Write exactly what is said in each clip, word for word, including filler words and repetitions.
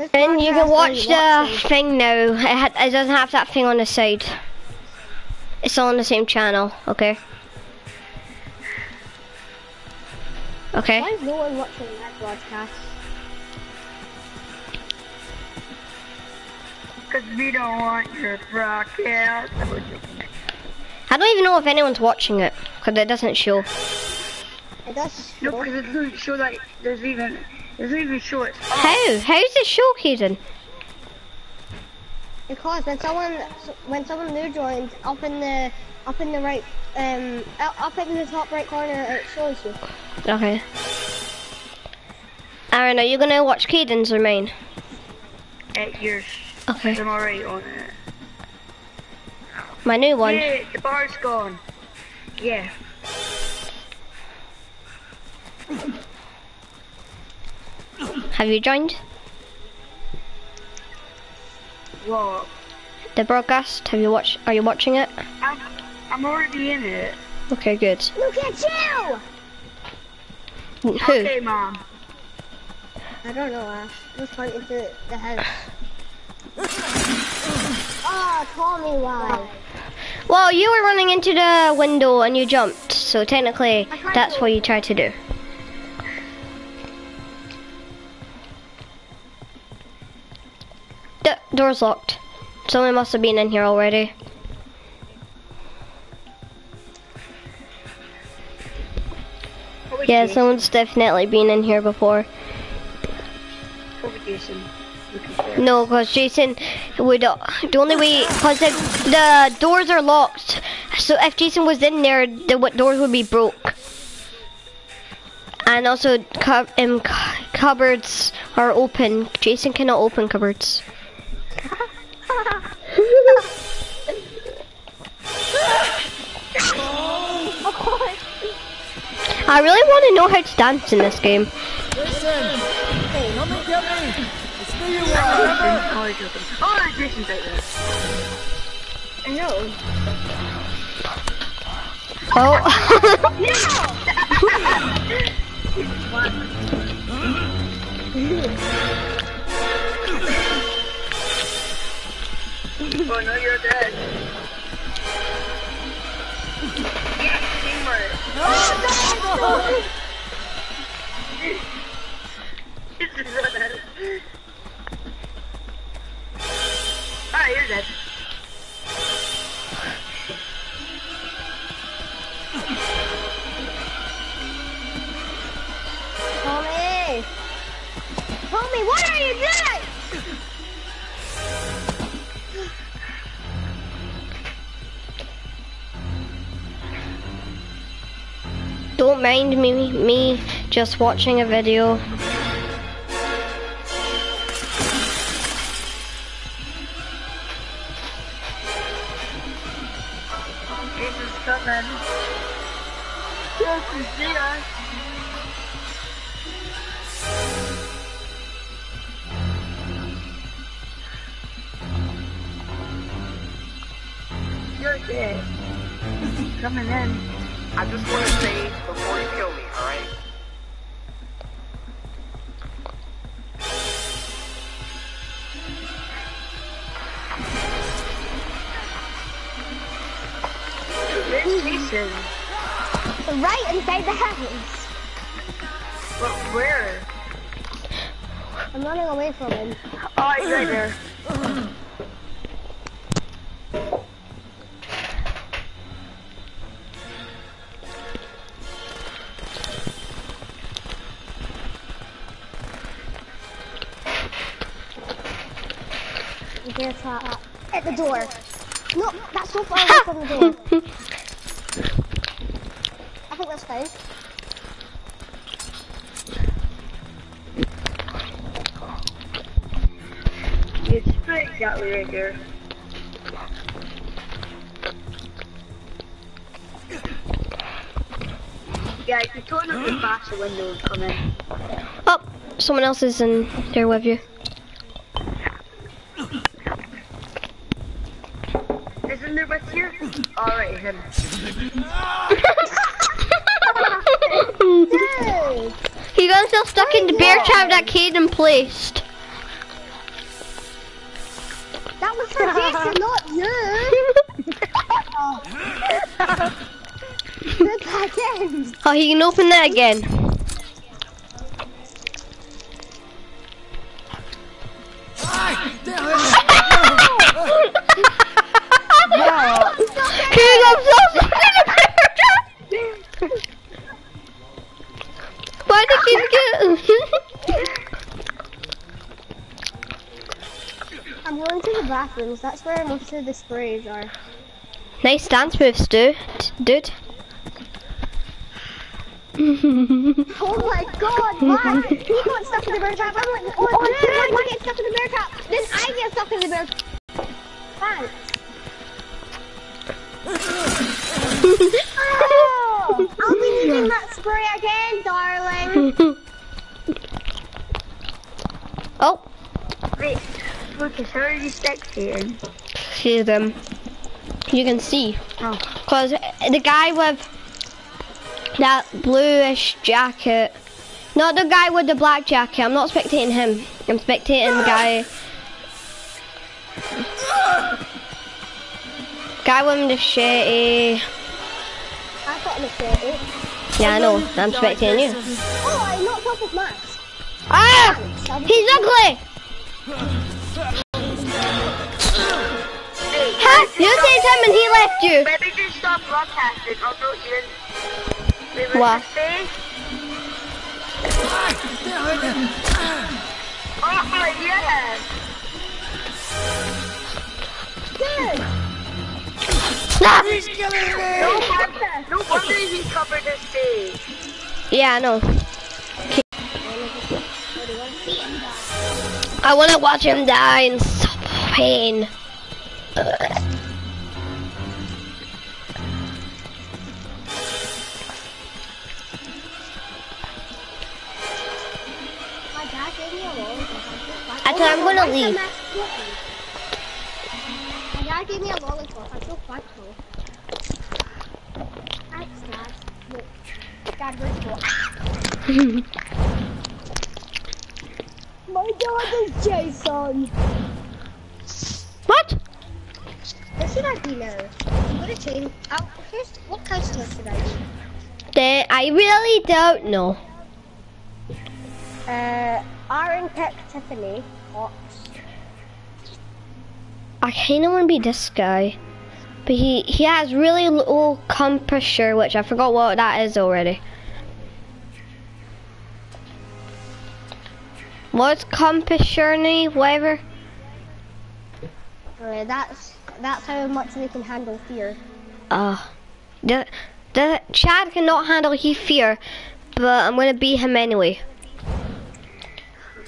This and you can watch the watch thing now. It, ha it doesn't have that thing on the side. It's all on the same channel, okay? Okay. Why is no one watching that broadcast? Because we don't want your broadcast. I don't even know if anyone's watching it, because it doesn't show. It does show. No, because it doesn't show that there's even, it doesn't even show it. Oh. How? How's it show, Kaden? Because when someone, when someone new joins, up in the, up in the right, um, up in the top right corner, it shows you. Okay. Aaron, are you gonna watch Kaden's or mine? Uh, yours. Okay. I'm already on it. My new one. Yeah, the bar's gone. Yeah. Have you joined? What? The broadcast. Have you watched? Are you watching it? I'm, I'm already in it. Okay, good. Look at you! Who? Okay, Mom. I don't know. Ash. I'm just pointing to the house. Oh, call me why. Well, you were running into the window and you jumped, so technically that's to... what you tried to do. The door's locked. Someone must have been in here already. Yeah, someone's definitely been in here before. No, because Jason would, uh, the only way, because the, the doors are locked, so if Jason was in there, the what, doors would be broke. And also, cu um, cupboards are open. Jason cannot open cupboards. I really want to know how to dance in this game. Listen, come and get me. Oh, Jason's out there. I know. Oh. Oh no, you're dead. Yes, teamwork. Oh, no, no. Ah, you're dead. Homie! Homie, what are you doing? Don't mind me, me just watching a video. Coming in. I just want to say before you kill me, alright? There's Jason. Right inside the house. But where? I'm running away from him. Oh, he's right there. Uh, at the door. No, that's so far away from the door. I think that's fine. It's pretty exactly right there. Yeah, if you turn up the bash, the window will come in. Oh, someone else is in there with you. Alright, him. He got himself stuck I in the know. bear trap that Caden placed. That was for Jason, not you! Look at him! Oh, he can open that again. Why did he get I'm going to the bathrooms, that's where most of the sprays are. Nice dance moves, dude. dude. Oh my god, why? He got stuck in the bear trap, I'm like, oh, oh dude, I get stuck in the bear trap, then I get stuck in the bear trap. Oh, I'll be needing that spray again, darling. Oh. Wait, Lucas, how are you spectating? See them. You can see. Oh. Cause the guy with that bluish jacket, not the guy with the black jacket. I'm not spectating him. I'm spectating the guy. Guy with machete. I've got a machete. Yeah, I know. I'm expecting you. Oh, I knocked off his mask. Ah! He's ugly! Huh? You saved him and he left you. Maybe just stop broadcasting. I'll do it even. What? Oh, yeah! Good! Ah! No wonder, no wonder he covered his face. Yeah, I know. Kay. I wanna watch him die in some pain. Actually, I'm gonna leave. My dad gave me a lollipop, I'm so thankful. Thanks, Dad. Look, Dad, where's the My dad is Jason. What? What should I do now? I'm gonna change. I'll, here's, what counselor should I do? They, I really don't know. Uh, Aaron picked Tiffany. What? I kinda wanna be this guy, but he, he has really low composure, which I forgot what that is already. What's composure, whatever? Uh, that's, that's how much they can handle fear. Ah, uh, the, the, Chad cannot handle his fear, but I'm gonna be him anyway.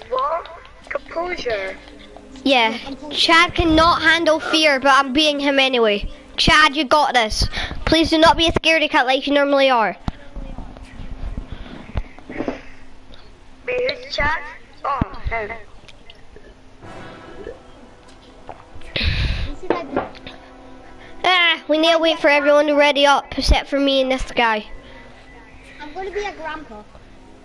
What? Composure? Yeah, Chad cannot handle fear, but I'm being him anyway. Chad, you got this. Please do not be a scaredy cat like you normally are. Wait, who's Chad? Oh, him. Ah, we need to wait for everyone to ready up, except for me and this guy. I'm gonna be a grandpa.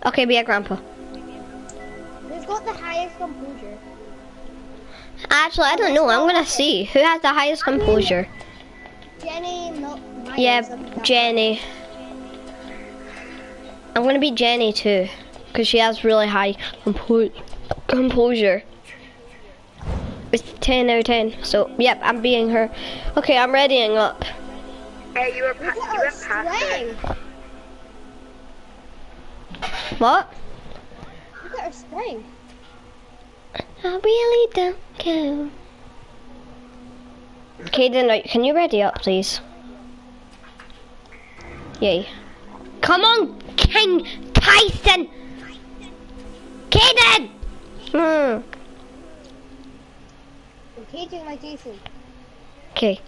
Okay, be a grandpa. Who's got the highest composure? Actually, I don't know. I'm gonna see who has the highest composure. Jenny, not mine. Yeah, Jenny. I'm gonna be Jenny too, cause she has really high compo composure. It's ten out of ten. So, yep, I'm being her. Okay, I'm readying up. Hey, you were passing. What? Look at her spring. I really don't care. Caden, can you ready up, please? Yay. Come on, King Tyson! Caden! Hmm. I'm caging my Jason. Okay.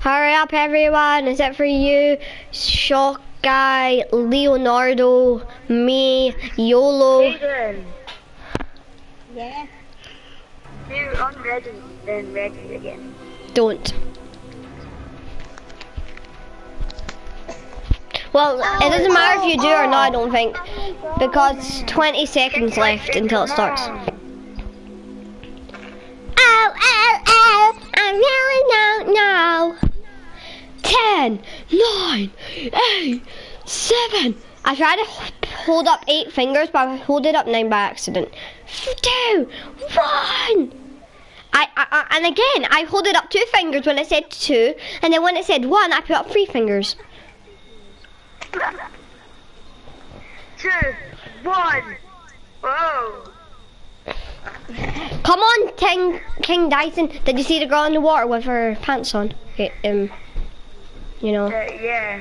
Hurry up, everyone, except for you, Shock Guy, Leonardo, me, YOLO. Caden. Yeah. Do on red and then red again. Don't. Well, oh, it doesn't matter oh, if you do oh. or not, I don't think. Oh, because twenty seconds left until it starts. Ow, I really don't know. Ten, nine, eight, seven. I tried to hold up eight fingers, but I held it up nine by accident. Two, one. I, I, I and again I hold it up two fingers when it said two, and then when it said one, I put up three fingers. Two, one. Whoa. Come on, King, King Dyson. Did you see the girl in the water with her pants on? It, um, you know. Uh, yeah.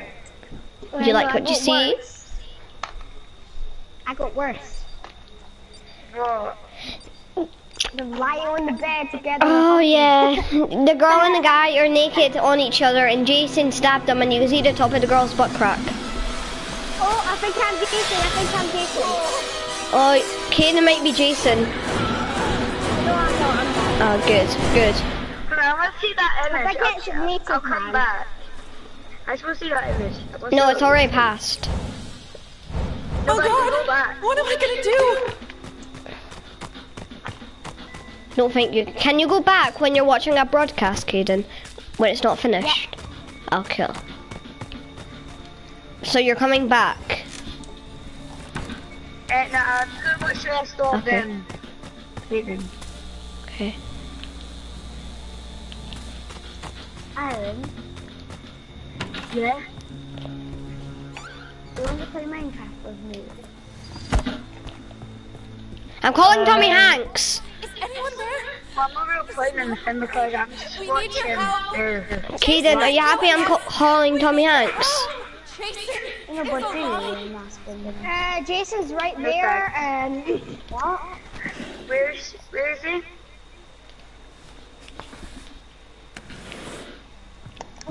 Do you well, like no, what you see? Worse. I got worse. What? They're lying on the bed together. Oh yeah. The girl and the guy are naked on each other, and Jason stabbed them, and you can see the top of the girl's butt crack. Oh, I think I'm Jason. I think I'm Jason. Oh, Kaden might be Jason. Oh, good, good. I want to see that image. I think I'll, it's I'll come man. back. I just want to see that image. No, it's already image. passed. No, oh God! Go what am I gonna do? Don't think you can. You go back when you're watching a broadcast, Kaden, when it's not finished. Yeah. Okay. So you're coming back. Uh, no, I'm gonna watch the rest of them. Kaden. Okay. Aaron? Yeah? Do you want to play Minecraft with me? I'm calling uh, Tommy Hanks! Is anyone there? Well, I'm not really playing anything because I'm just we watching. Kaden, are you happy I'm ca calling Tommy Hanks? No, but uh, Jason's right there and... What? Where's, where is he?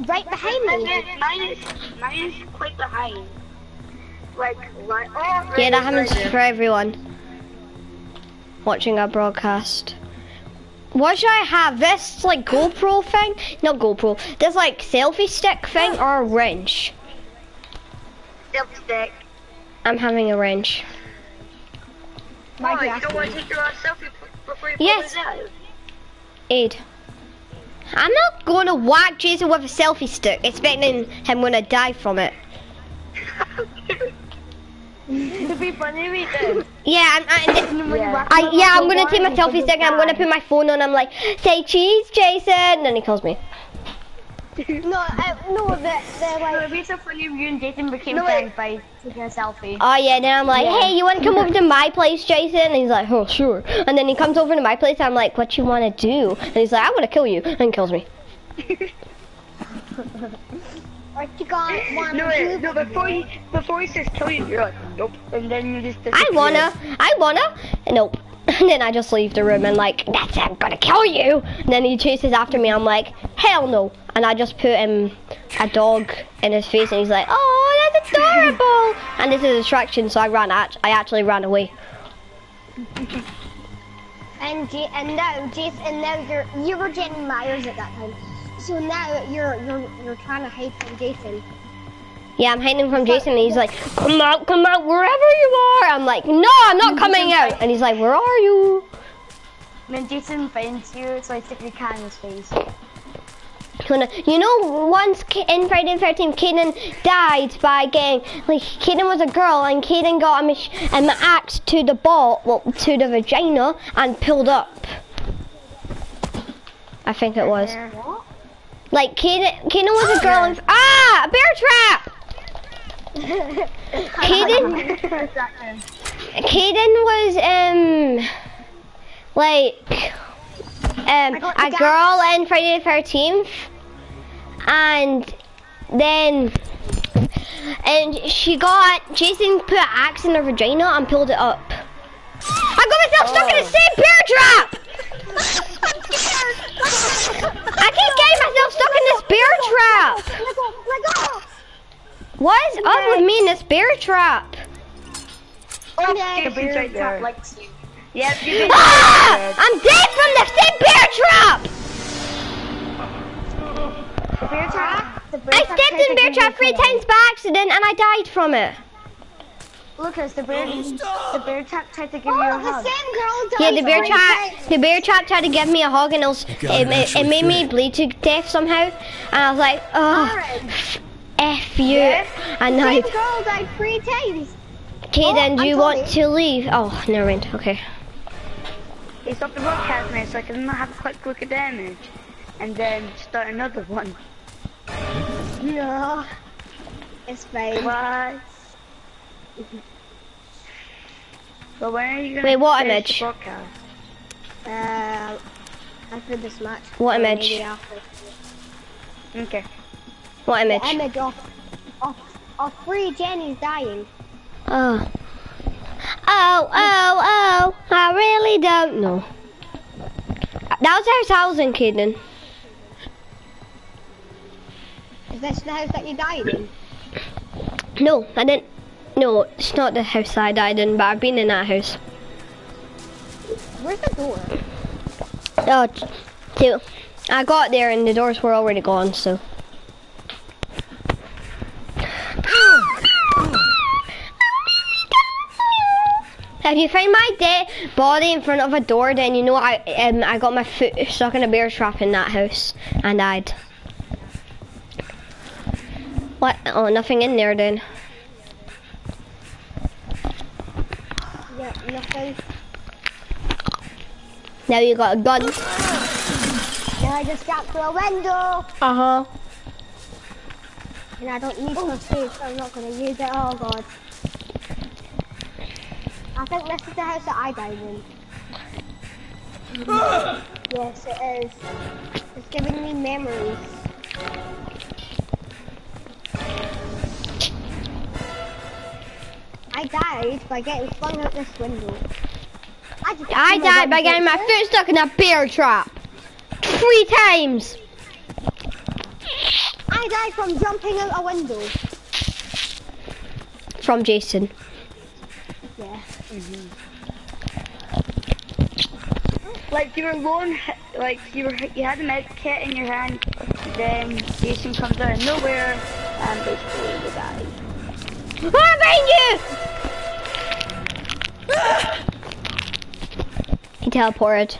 Right behind me. Mine is, mine is quite behind. Like, like oh, yeah, that happens for everyone watching our broadcast. What should I have? This like GoPro thing? Not GoPro. This like selfie stick thing or a wrench? Selfie stick. I'm having a wrench. Why oh, you don't want to take your last selfie before you yes. pull it out? Aid. I'm not going to whack Jason with a selfie stick, expecting him going to die from it. It'd be funny if he did. Yeah, I'm, I, yeah. I, yeah, I'm going to take my selfie stick and I'm going to put my phone on and I'm like, say cheese, Jason, and then he calls me. No, I, no, they're, they're like... It would be so funny if you and Jason became no, friends by taking a selfie. Oh yeah, then I'm like, yeah. hey, you want to come over to my place, Jason? And he's like, oh, sure. And then he comes over to my place, and I'm like, what you want to do? And he's like, I want to kill you. And he kills me. What you got? Wanna no, do? no, before he, before he says kill you, you're like, nope. And then you just I wanna, I wanna, nope. And then I just leave the room and like, that's it, I'm gonna kill you. And then he chases after me, I'm like, hell no. And I just put him a dog in his face and he's like, oh, that's adorable. And this is a distraction, so I ran, at, I actually ran away. And, G and now, Jason, and now you're, you were Jen Myers at that time. So now you're, you're, you're trying to hide from Jason. Yeah, I'm hiding from Jason and he's like, come out, come out, wherever you are. I'm like, no, I'm not coming out. And he's like, where are you? And then Jason finds you, so I stick your cat in his face. You know, once in Friday the thirteenth, Kaden died by getting, like, Kaden was a girl and Kaden got a an axe to the ball, well, to the vagina and pulled up. I think it was. Like, Kaden, Kaden was a girl and, ah, a bear trap! Kaden, Kaden was um like um a girl in Friday the thirteenth, and then and she got Jason put an axe in her vagina and pulled it up. I got myself oh. stuck in the same bear trap. I keep getting myself stuck in this bear trap. What is okay. up with me in this bear trap? Oh, yeah, the bear right trap likes you. Yep, you ah! dead. I'm dead from the same bear trap! The bear trap? The bear I trap stepped in bear trap three times by accident and I died from it. Lucas, the bear, the bear trap tried to give oh, me a hug. The same girl yeah, the bear trap, the bear trap tried to give me a hug, and it, was, it, it, it made me bleed to death somehow. And I was like, oh, Aaron. F you, yes. And I. Same girl died three times. Okay, oh, then do you want you. to leave? Oh, never mind. Okay. He stopped the broadcast now, so I can have a quick look at damage, and then start another one. No, it's fine. What? So when are you gonna Wait, what image? The broadcast? Uh, after this match. What image? Okay. What image? The image of, of, of three Jennies dying. Oh. Oh, oh, oh. I really don't know. That was the house I was in, Caden. Is this the house that you died in? No, I didn't. No, it's not the house I died in, but I've been in that house. Where's the door? Oh, two. I got there and the doors were already gone, so. If you find my dead body in front of a door, then you know I um, I got my foot stuck in a bear trap in that house and died. What? Oh, nothing in there then. Yeah, nothing. Now you got a gun. Yeah, I just got through a window. Uh huh. And I don't need no space, so I'm not gonna use it. Oh god. I think this is the house that I died in. Yes, it is. It's giving me memories. I died by getting flung out this window. I, just I died by getting my foot stuck in a bear trap. Three times. I died from jumping out a window. From Jason. Yeah. Mm-hmm. Like you were alone, like you were, you had a med kit in your hand. Then Jason comes out of nowhere and basically you die. Oh, thank you! He teleported.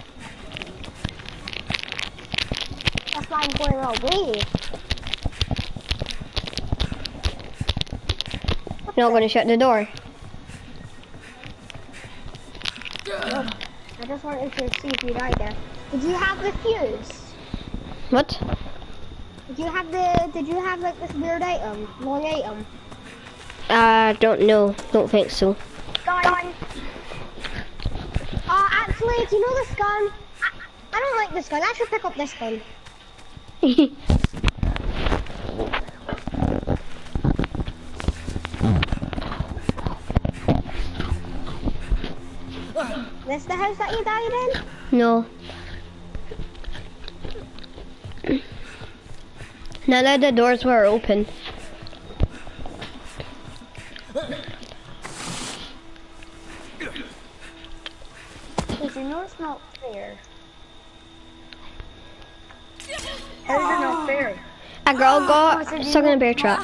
That's why I'm going away. You're not going to shut the door. I just wanted to see if you died there. Did you have the fuse? What? Did you have the? Did you have like this weird item, long item? I uh, don't know. Don't think so. Gun. Uh, actually, do you know this gun? I, I don't like this gun. I should pick up this gun. This the house that you died in? No. None of the doors were open. Because you know it's not fair. How is it not fair? A girl got oh, stuck in a bear trap.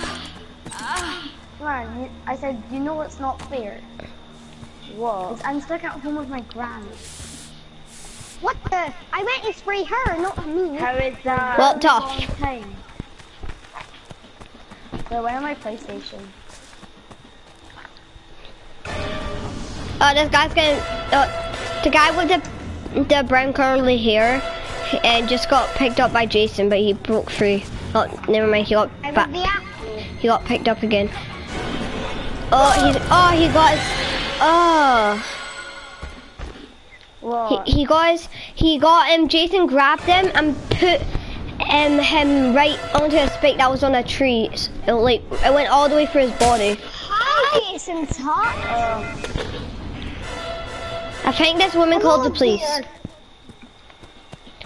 Man, I said, you know it's not fair. What? I'm stuck at home with my gran. What the? I meant to spray her, not me. How is that? Well, tough. So where am I PlayStation? Oh, this guy's gonna. Oh, the guy with the the brown curly hair, and just got picked up by Jason, but he broke through. Oh, never mind. He got back. He got picked up again. Oh, he's. Oh, he got. His, Oh. What? He, he guys, he got him. Um, Jason grabbed him and put um, him right onto a spike that was on a tree. So it, like it went all the way through his body. Hi, Jason. Talk. Oh. I think this woman Hello, called the police. Dear.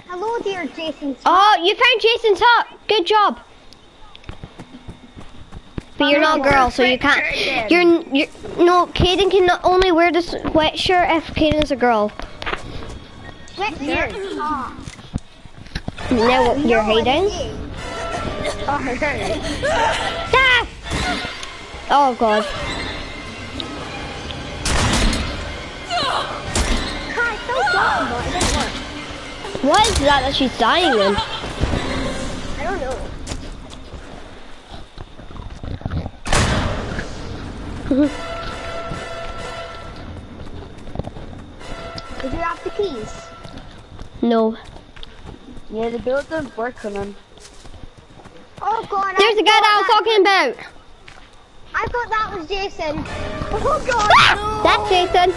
Hello, dear Jason. Tuck. Oh, you found Jason Tuck. Good job. But you're not a girl, so you can't. You're, you're no. Caden can not only wear this sweatshirt if Caden's a girl. Sweatshirt. Now you're hiding. Oh, oh god. Why is that that she's dying then? I don't know. Did you have the keys? No. Yeah, the build doesn't work on them. Oh god! There's a guy that I was talking about. I thought that was Jason. Oh god! Ah! No. That's Jason.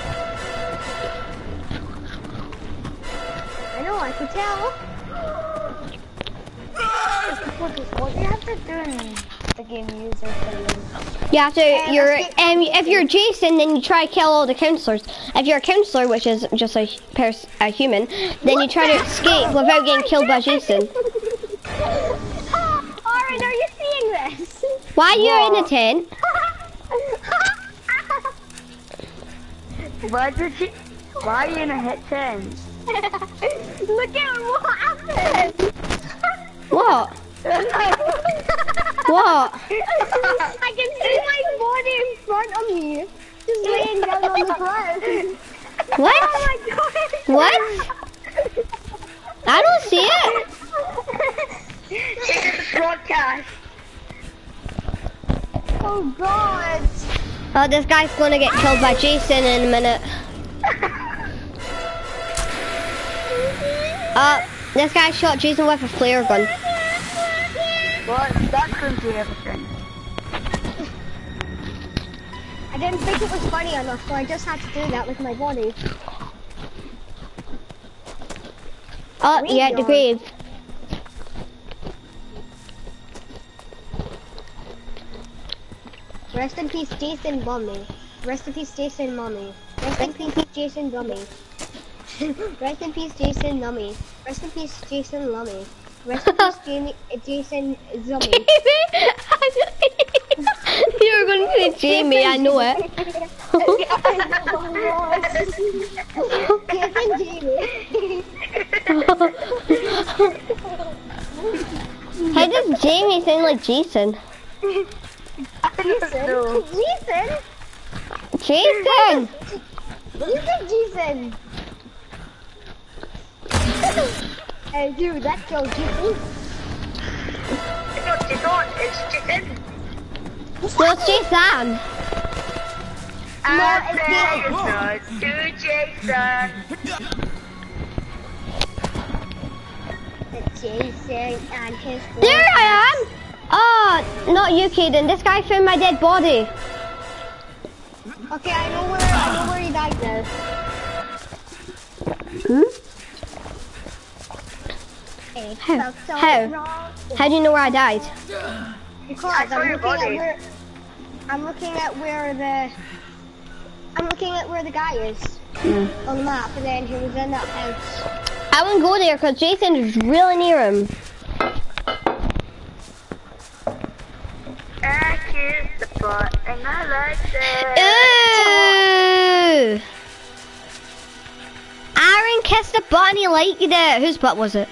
I know, I can tell. What do you have to do in the game user thing? You have to. Um, you're and um, if you're Jason, then you try to kill all the counselors. If you're a counselor, which is just a pers a human, then what you try the to escape hell? without oh getting killed God. by Jason. Aaron, are you seeing this? Why are you in a tent? Why did you? Why are you in a hit tent? Look at what happened. What? What? I can see my body in front of me, just laying down on the ground. What? Oh my god! What? I don't see it. This is broadcast. Oh god! Oh, this guy's gonna get killed by Jason in a minute. Uh, this guy shot Jason with a flare gun. Well, that couldn't do everything. I didn't think it was funny enough, so I just had to do that with my body. Oh, Grave yeah, yard. the grave. Rest in peace, Jason Mummy. Rest in peace, Jason Mummy. Rest in peace, Jason Dummy. Rest in peace, Jason Lummy. Rest in peace, Jason Lummy. Rest in peace, Jamie, Jason Zombie. You were going to say Jamie, I know it. Jason Jamie. How does Jamie sound like Jason? Jason? Jason? Jason! You said Jason! Hey, dude, that killed Jason. No, it's not. It's Jason. No, it's Jason. No, it's Jason. No, it's to Jason. It's Jason and his boys. There I am. Oh, not you, Caden. This guy found my dead body. Okay, I know where. I know where he died now. Hmm. How? So How? How do you know where I died? Because I saw I'm, your looking body. At where, I'm looking at where the I'm looking at where the guy is mm. on the map, and then he was in that house. I wouldn't go there because Jason is really near him. I kissed the butt and I liked it. Ooh! Aaron kissed the butt and he liked it. Whose butt was it?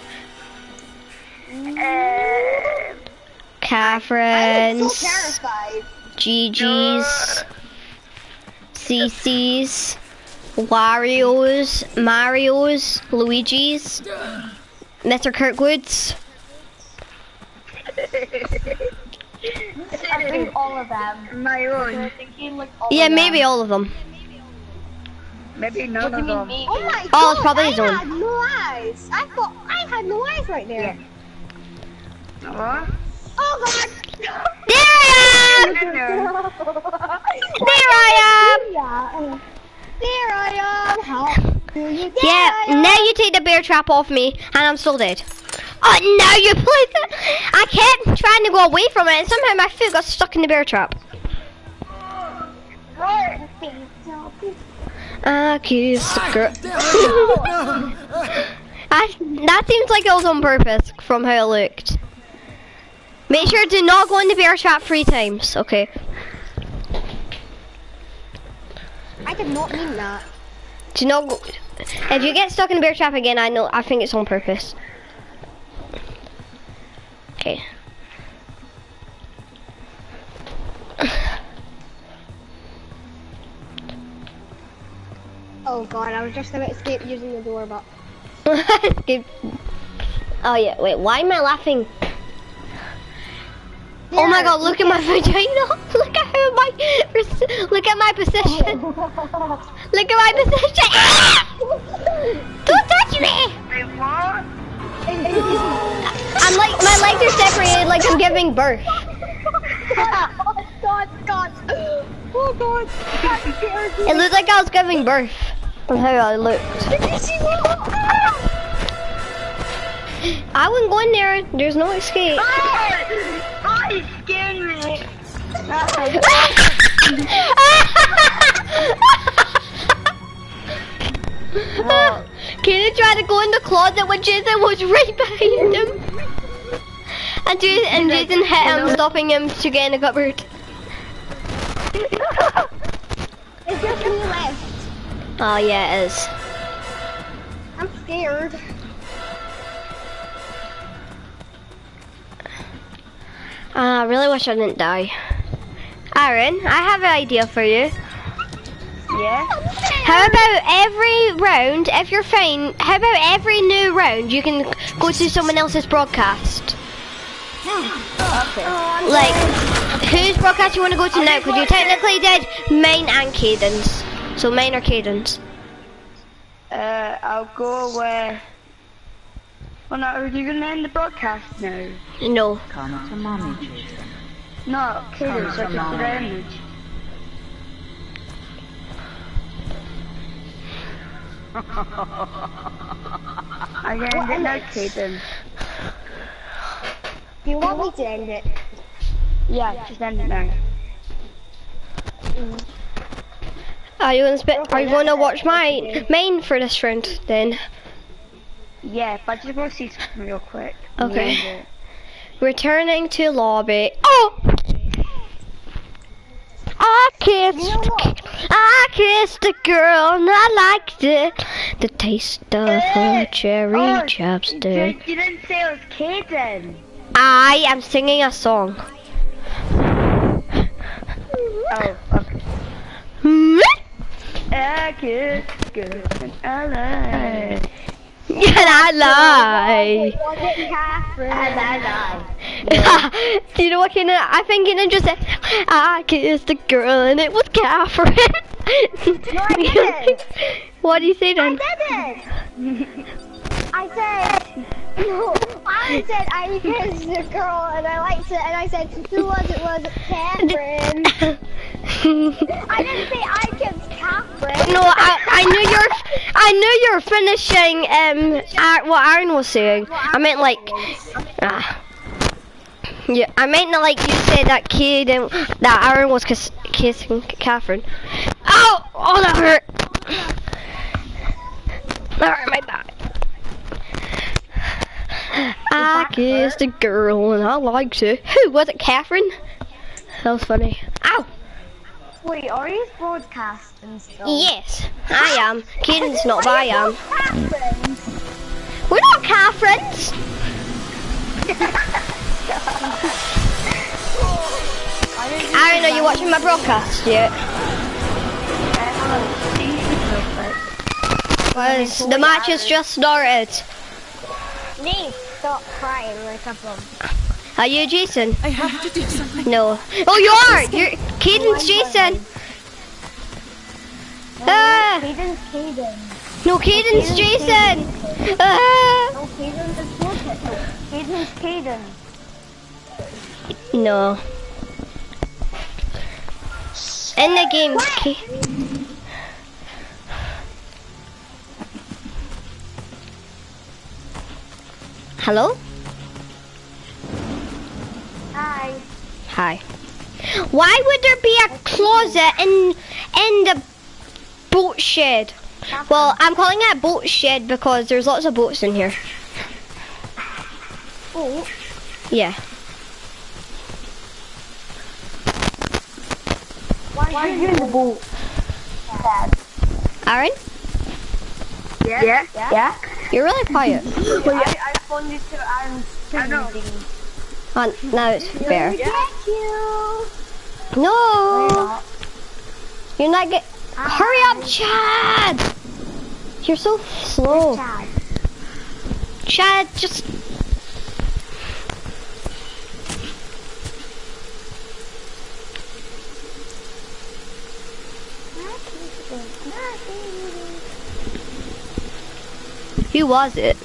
Uh, Catherine's, so Gigi's, C C's, Wario's, Mario's, Luigi's, Mister Kirkwood's. I think all of them. My own. Like yeah, maybe them. all of them. Maybe none what of them. Maybe? Oh my oh, god! I zone. had no eyes. I thought I had no eyes right there. Yeah. What? Oh god! There I am! There I am! There I am! There yeah, I am. Now you take the bear trap off me and I'm still dead. Oh, now you played that! I kept trying to go away from it and somehow my foot got stuck in the bear trap. I kissed the girl. That seems like it was on purpose from how it looked. Make sure to not go in the bear trap three times, okay? I did not mean that. Do not go. If you get stuck in the bear trap again, I know. I think it's on purpose. Okay. Oh god, I was just about to escape using the door, but Skip. Oh yeah, wait, why am I laughing? Yeah, oh my god, look at my vagina. Look at her, my look at my position. Look at my position. Don't touch me. I'm like, my legs are separated like I'm giving birth. Oh god, god. Oh god. It looked like I was giving birth. From how I looked. I wouldn't go in there. There's no escape. Oh, you scared me. Oh. Kaden tried to go in the closet when Jason was right behind him. And Jason, and Jason hit him, stopping him to get in the cupboard. It's just me left. Oh yeah, it is. I'm scared. Uh, I really wish I didn't die. Aaron, I have an idea for you. Yeah? How about every round, if you're fine, how about every new round you can go to someone else's broadcast? Okay. Like, whose broadcast you want to go to now? Because you technically did mine and Caden's. So mine or Caden's? Uh, I'll go where... Oh no, are you gonna end the broadcast now? No. Come on to mommy, Jason. No, Caden, so I can end it. I'm gonna end it now, Caden. Do you want me to end it? Yeah, yeah, just end it now. Mm. Are you gonna, are you gonna watch mine, mine for this round then? Yeah, but I just want to see something real quick. Okay. Yeah. Returning to lobby. Oh! I kissed, you know I kissed a girl and I liked it. The taste of her cherry oh, chapstick. You didn't say it was Caden. I am singing a song. Oh, okay. I kissed a girl and I liked it. Yeah, I lie. I lie. Do you know what Kaden? I think Kaden just said, "I kissed the girl and it was Catherine." No, I didn't. What do you say then? I didn't. I said no. I said I kissed the girl and I liked it, and I said who was it? Was it Catherine? I didn't say I kissed Catherine. No, I I knew you're I knew you were finishing um uh, what Aaron was saying. I meant like ah uh, yeah. I meant not like you said that Caden that Aaron was kiss, kissing Catherine. Ow! Oh, that hurt. That hurt my back. I kissed a girl and I liked her. Who was it, Catherine? That was funny. Ow! Wait, are you broadcasting still? Yes, I am. Caden's not, but I am. We're not Catherines! Aaron, are you watching my broadcast yet? Well, the match has just started. Please stop crying like a bum. Are you Jason? I have to do something. No. Oh, you are! You're Caden's Jason! No, ah. Caden's Caden. No, Caden's Caden, Jason! Caden, Caden. Ah. No, Caden's is Lucas. No, Caden's Caden. No. In the game, Caden. Hello? Hi. Hi. Why would there be a closet in in the boat shed? Well, I'm calling it a boat shed because there's lots of boats in here. Oh. Yeah. Why are you in the boat? Aaron? Yeah? Yeah? Yeah? Yeah? You're really quiet. Well, yeah, I, I found this to Aaron's thing. Oh, now it's fair. Yeah. No! You're not get. Hurry up, Chad! You're so slow. Chad. Chad, just... Who was it?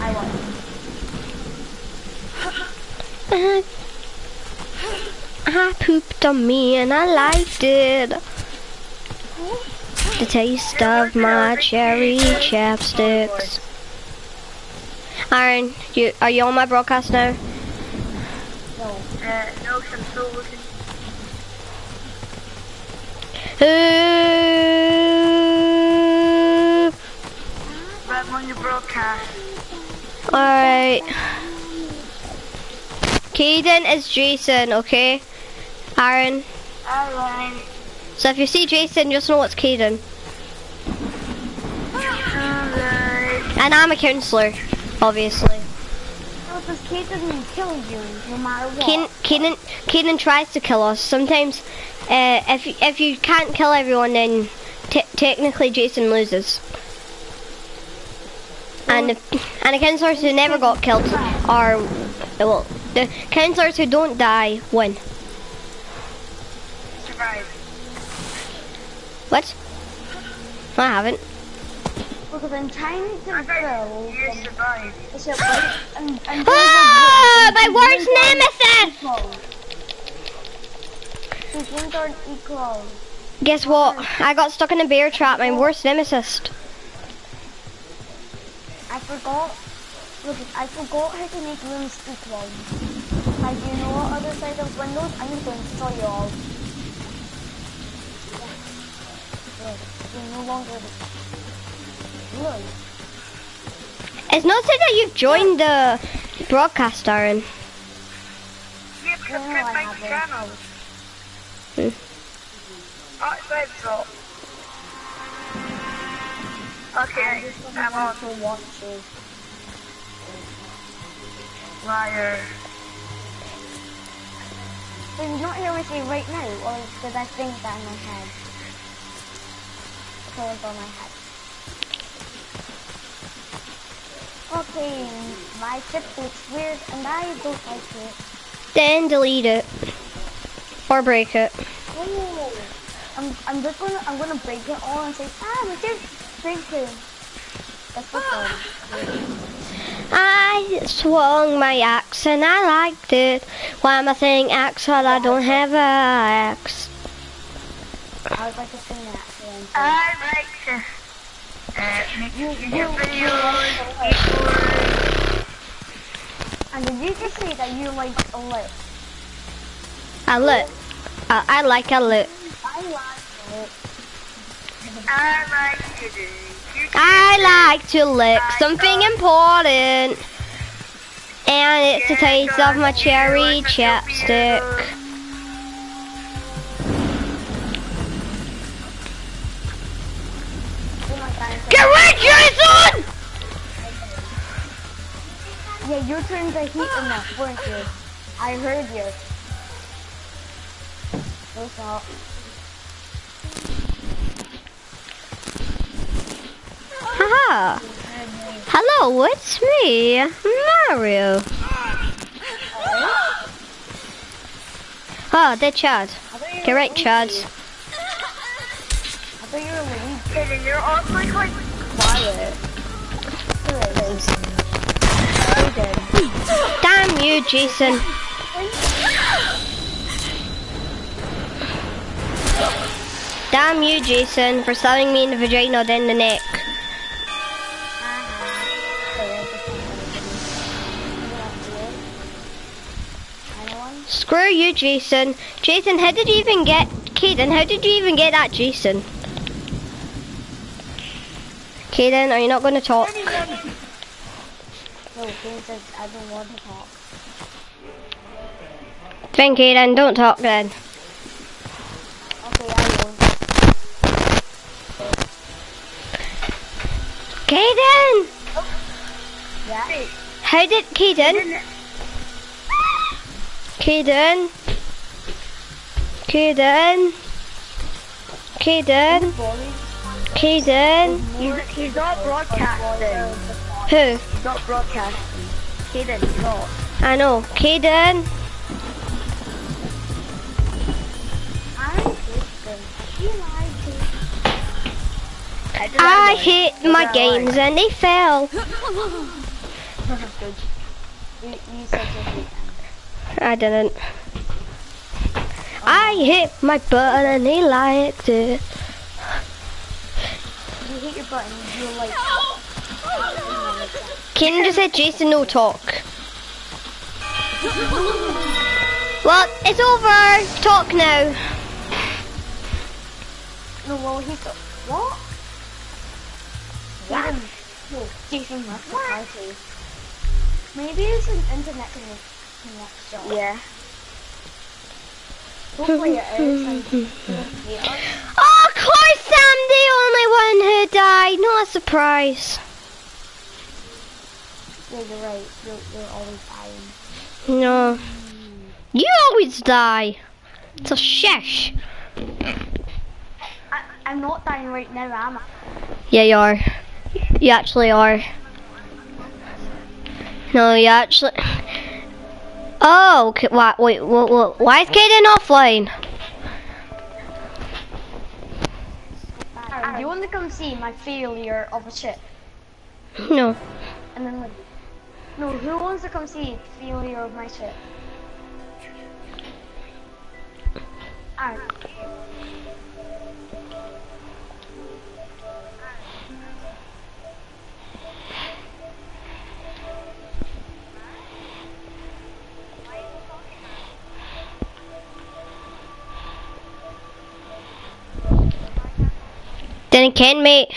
I was. I pooped on me and I liked it. The taste of my cherry chapsticks. Aaron, you, are you on my broadcast now? No. Uh, no, I'm still looking. Uh, I'm on your broadcast. Alright. Caden is Jason, okay? Aaron. Aaron. So if you see Jason, just know it's Caden. Alright. And I'm a counsellor, obviously. Well, because Caden will kill you, no matter what. Caden, Caden tries to kill us. Sometimes, uh, if, if you can't kill everyone, then te technically Jason loses. And the, and the counsellors who never got killed are, well, the counsellors who don't die win. Survive. What? I haven't. Because I'm trying to go. You survive. Oh, my worst nemesis! Things aren't equal. Guess what? I got stuck in a bear trap. My worst nemesis. I forgot. Look, I forgot how to make rooms equal. As you know, other side of windows, I'm just going to destroy you all. Look, you're no longer. Look. It's not said that you've joined yeah. the broadcast, Aaron. Yeah, because no, I have my channel. Hmm. Oh, it's red drop. Okay, I'm on. To watch you. Liar. But he's not here with me right now, or because I think that in my head. It's all on my head. Okay, my chip looks weird and I don't like it. Then delete it. Or break it. Oh, I'm, I'm just gonna, I'm gonna break it all and say, ah, we did break it. That's what's on. I swung my axe and I liked it. Why am I saying axe while I don't have an axe? I would like to sing that. I'd like to uh, make you video before. And did you just say that you like a loot? A loot. Uh, I like a loot. I like it. I like to do. I like to lick something important, and it's the taste of my cherry chapstick. Get ready, Jason! Yeah, you turned the heat enough, weren't you? I heard you. What's up? Haha! Hello, it's me, Mario. Oh, they're Chad. Get right, Chad. I thought you were Luigi. You're awfully quite quiet. Damn you, Jason. Damn you, Jason, for stabbing me in the vagina, then the neck. Screw you, Jason. Jason, how did you even get... Caden, how did you even get that, Jason? Caden, are you not going to talk? No, Caden says I don't want to talk. Then, Caden, don't talk then. Okay, I will. Caden! Oh. Yeah? How did... Caden? Caden, Caden, Caden, Kaden. He's, he's not broadcasting. Who? He's not broadcasting. Kaden's not. I know. Kaden. I hit my games and they fell. I didn't. I hit my button and he liked it. You hit your button, you like it. Kaden just said Jason no talk. Well, it's over. Talk now. No, well, he got what? Yeah. No, Jason left the party. Maybe it's an internet connection. Yeah. Hopefully it is. Oh, of course, Sam, the only one who died. Not a surprise. Yeah, you're right. You're, you're always dying. No. Mm. You always die. It's a shesh. I'm not dying right now, am I? Yeah, you are. You actually are. No, you actually... Oh, okay, wait, wait, wait, wait. Why is Kaden offline? Aaron, do you want to come see my failure of a chip? No. And then, no, who wants to come see the failure of my chip? Aaron. Then again, mate.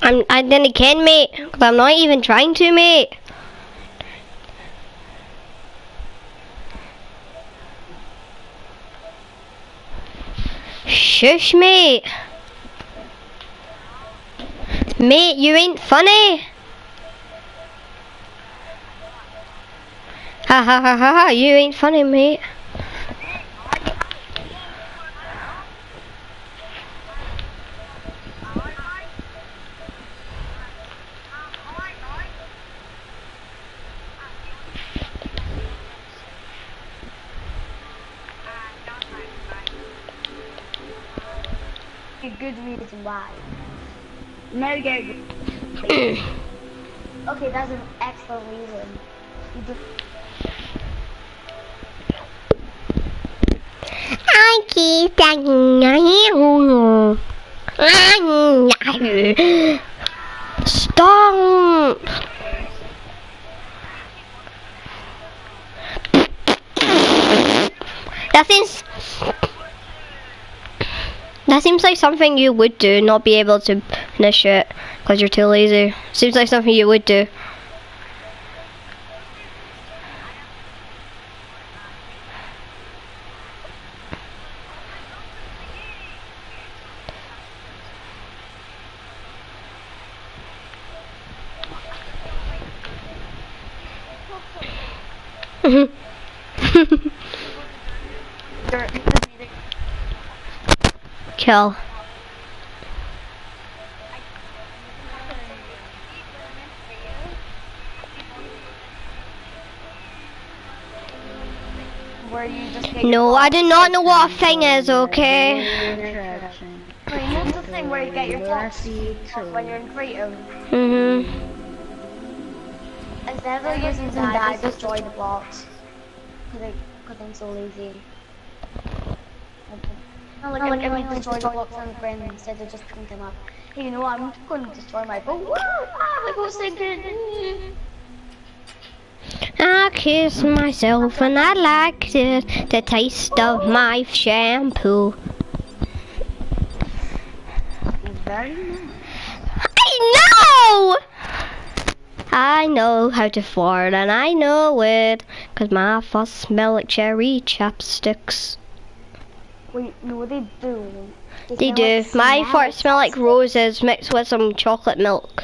I'm. I then again, mate. Cause I'm not even trying to, mate. Shush, mate. Mate, you ain't funny. Ha ha ha ha ha! You ain't funny, mate. Good reason why. No good reason. Okay, that's an excellent reason. I keep dying. Stop. That seems. That seems like something you would do, not be able to finish it because you're too lazy. Seems like something you would do. Kill. No, I do not know what a thing is, okay? Wait, here's the thing where you get your blocks when you're in Kratos. Mm-hmm. Instead of using that, I just destroy the blocks. Because I'm so lazy. No, like, no, like I'm going to destroy the blocks on the ground instead of just picking them up. Hey, you know what? I'm going to destroy my boat. Ah, my boat's sinking. I kiss myself and I like it, the taste of my shampoo. Very nice. I know! I know how to fart and I know it, cause my farts smell like cherry chapsticks. Wait, no, they do. They, they do. Like my farts smell like roses mixed with some chocolate milk.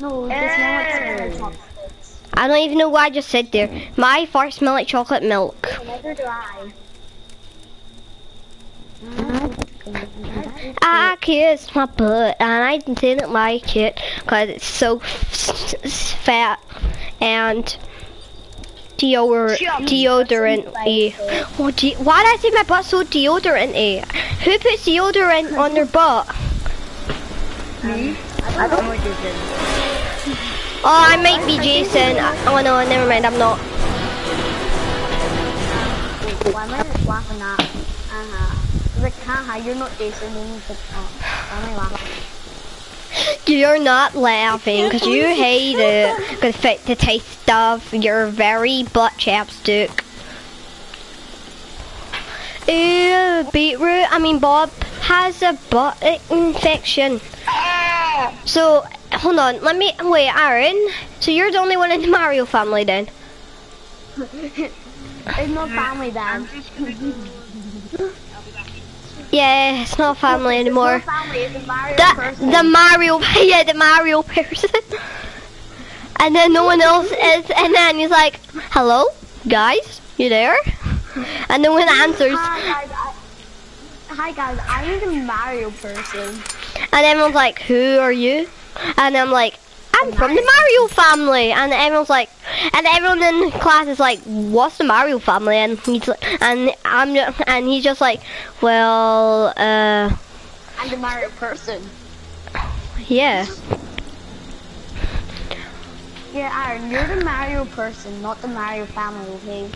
No, they smell like chocolates. I don't even know what I just said there. My farts smell like chocolate milk. Neither do I. I kissed my butt and I didn't like it because it's so fat and deodor deodorant-y. Oh, de why did I say my butt so deodorant-y? Who puts deodorant on their butt? Me? I don't know what you did. Oh, I might be Jason. Oh no, never mind, I'm not. Why am I just laughing at? Uh-huh. Like, haha, you're not Jason. Why am I laughing? You're not laughing because you hate it. Because the taste of your very butt chapstick. Ew, beetroot, I mean Bob has a butt infection. So, hold on, let me, wait, Aaron, so you're the only one in the Mario family then? It's not family then. Yeah, it's not family anymore. It's not family, it's a Mario the, person. The Mario, yeah, the Mario person. And then no one else is, and then he's like, hello, guys, you there? And no one answers. Hi guys, I, hi guys, I'm the Mario person. And everyone's like, who are you? And I'm like, I'm from the Mario family. And everyone's like, and everyone in class is like, what's the Mario family? And he's like, and I'm just, and he's just like, well, uh, I'm the Mario person. Yeah. Yeah, Aaron, you're the Mario person, not the Mario family, okay?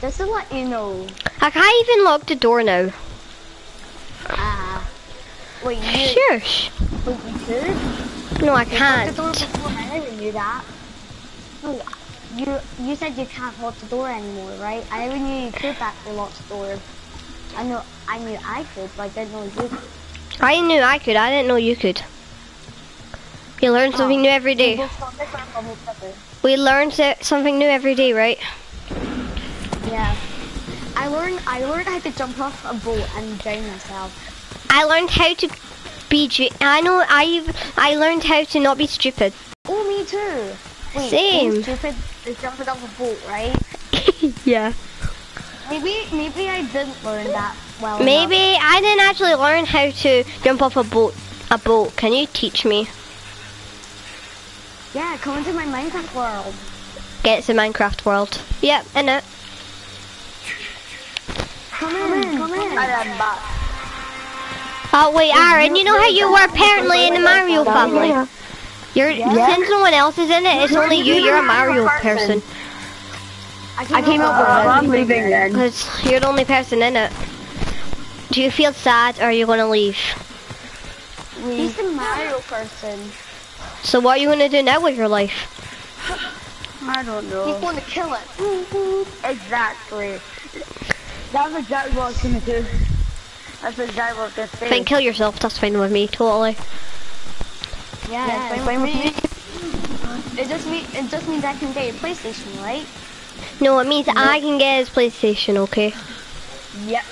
This is what you know. I can't even lock the door now. Ah. Uh, wait, you... Sure. Wait, you could? No, I you can't. You locked the door before, I never knew that. No, you, you said you can't lock the door anymore, right? I never knew you could actually lock the door. I know, I knew I could, but I didn't know you could. I knew I could, I didn't know you could. You learn something oh, new every day. We learn something new every day, right? Yeah. I learned I learned how to jump off a boat and drown myself. I learned how to be I know I I learned how to not be stupid. Oh, me too. Wait, same. Stupid is jumping off a boat, right? Yeah. Maybe maybe I didn't learn that well. Maybe enough. I didn't actually learn how to jump off a boat. A boat. Can you teach me? Yeah, come into my Minecraft world. Get to Minecraft world. Yep, in it. Come in, come in. Oh wait, Aaron, you know how you were apparently in the Mario family? You're, yeah. Since no one else is in it, it's only you, you're a Mario person. I came up with leaving then. Because you're the only person in it. Do you feel sad or are you going to leave? He's the Mario person. So what are you going to do now with your life? I don't know. He's going to kill it. Exactly. That's exactly what I was gonna do. That's exactly what I was gonna do. Fine, kill yourself, that's fine with me, totally. Yeah, yeah it's fine with me. me. It just means it just means I can get your PlayStation, right? No, it means no. I can get his PlayStation, okay? Yep.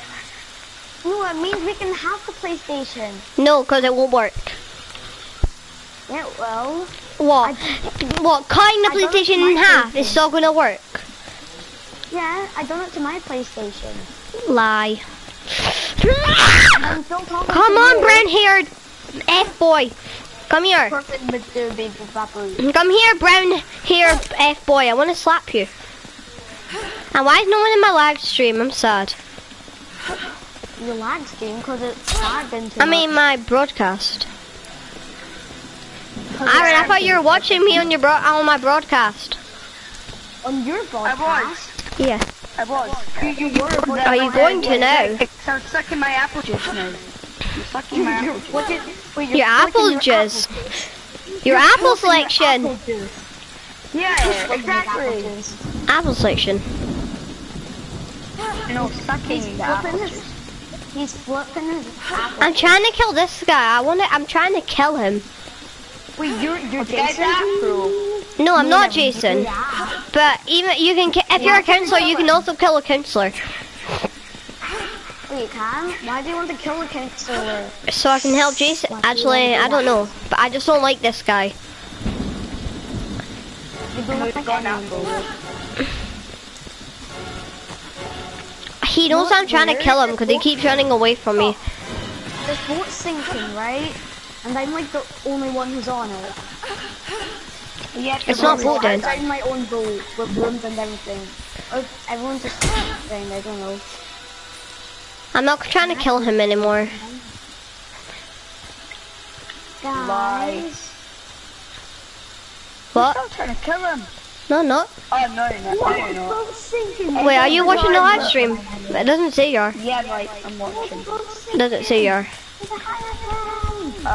No, it means we can have the PlayStation. No, because it won't work. Yeah, well. What? I, what, cutting the I PlayStation in half is still gonna work. Yeah, I done it to my PlayStation. Lie. Come on, brown-haired F-boy. Come here. Come here, brown-haired F-boy. I want to slap you. And why is no one in my live stream? I'm sad. Your live stream? Because it's lagged into I mean, my broadcast. Aaron, I thought you were watching me on your bro on my broadcast. On your broadcast? I was. Yeah. I was. You, you were Are you going to now? I'm sucking my apple juice now. I'm sucking my apple juice. What is, wait, your apple juice. Your apple selection. Apple juice. Yeah, exactly. Apple selection. No, sucking he's the apple his, juice. He's flipping his apple I'm juice. trying to kill this guy. I want to, I'm trying to kill him. Wait, you're, you're Jason? No, I'm not Jason. Yeah. But even you can, if you're a counselor, you can also kill a counselor. Wait, Cam, why do you want to kill a counselor? So I can help Jason. Actually, I don't know, but I just don't like this guy. You don't like him. he knows I'm trying to kill him because he keeps running away from me. The boat's sinking, right? And I'm like the only one who's on it. Yeah, it's not boat dead. I'm in my own boat with rooms and everything. Or everyone's just thing, I don't know. I'm not trying to kill him anymore. Guys. What? I'm trying to kill him. No, not. Oh, no, no, what? no, no. Sinking. Wait, are you watching the live stream? It doesn't say you are. Yeah, like, I'm watching. It doesn't say you are. Um,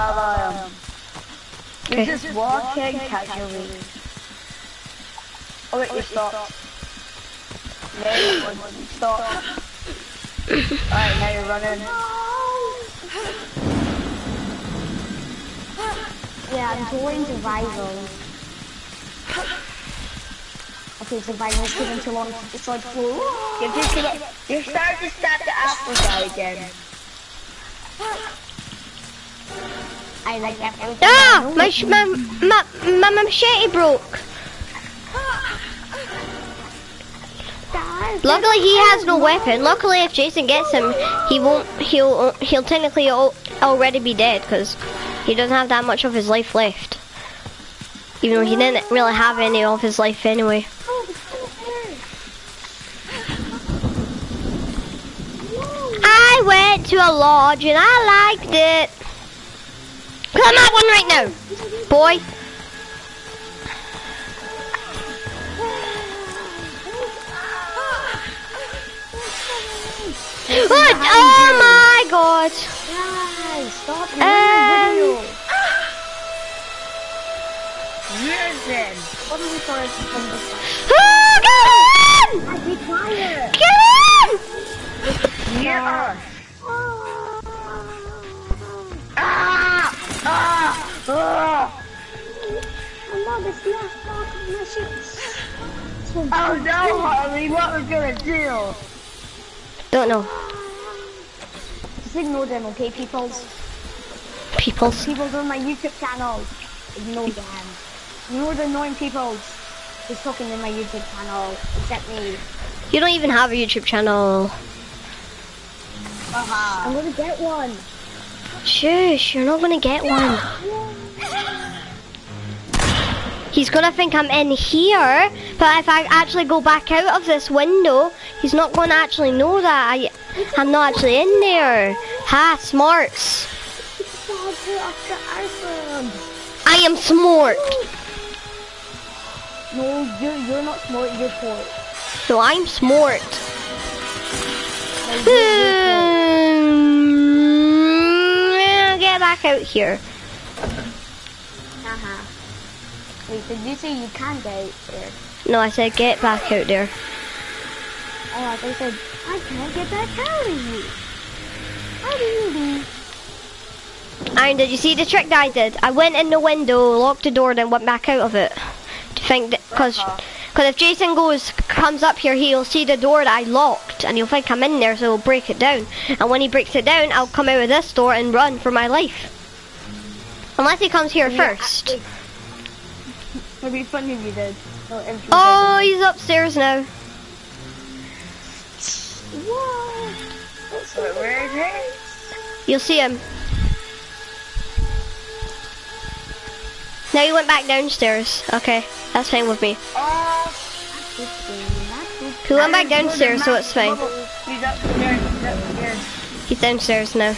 okay. This is walking casually. Oh, wait, you stopped. No, you stopped. Alright, now you're running. Yeah, I'm going to rival. Okay, survival's taking too long to decide to blow. You're starting to stab the apple guy again. I like everything. Ah! My, sh my, my, my, my machete broke. Luckily he has no weapon. Luckily if Jason gets him, he won't, he'll, he'll technically already be dead because he doesn't have that much of his life left. Even though he didn't really have any of his life anyway. I went to a lodge and I liked it. Come at one right now, boy. What? Oh my god! Guys, stop the video. Jason! What are we for us from this side? Oh, get him! I be quiet! Get him! Yeah! Ah! Ah! Ah! I love this last part of my ships. Oh no, Harley, what are we gonna do? Don't know. Just ignore them, okay, peoples? Peoples? Peoples on my YouTube channel. Ignore them. You know the annoying people who's talking in my YouTube channel, except me. You don't even have a YouTube channel. Uh-huh. I'm gonna get one. Shush, you're not gonna get one. He's gonna think I'm in here, but if I actually go back out of this window, he's not gonna actually know that I, I'm not actually in there. Ha, smarts. I am smart. No, you're, you're not smart, you're port. So I'm smart. No, um, get back out here. Uh-huh. Wait, did you say you can get out there? No, I said get back out there. Oh, I thought you said, I can't get back out of you. How do you do? Aaron, did you see the trick that I did? I went in the window, locked the door, then went back out of it. Think that because because if Jason goes comes up here, he'll see the door that I locked and he'll think I'm in there, so he'll break it down, and when he breaks it down I'll come out of this door and run for my life, unless he comes here. Yeah, first actually, it'd be funny if you did. Well, oh, he's upstairs now. What? That's what weird hurts. You'll see him now. You went back downstairs. Okay, that's fine with me. Uh, he went back downstairs, so it's fine. He's upstairs, he's upstairs. He's downstairs now.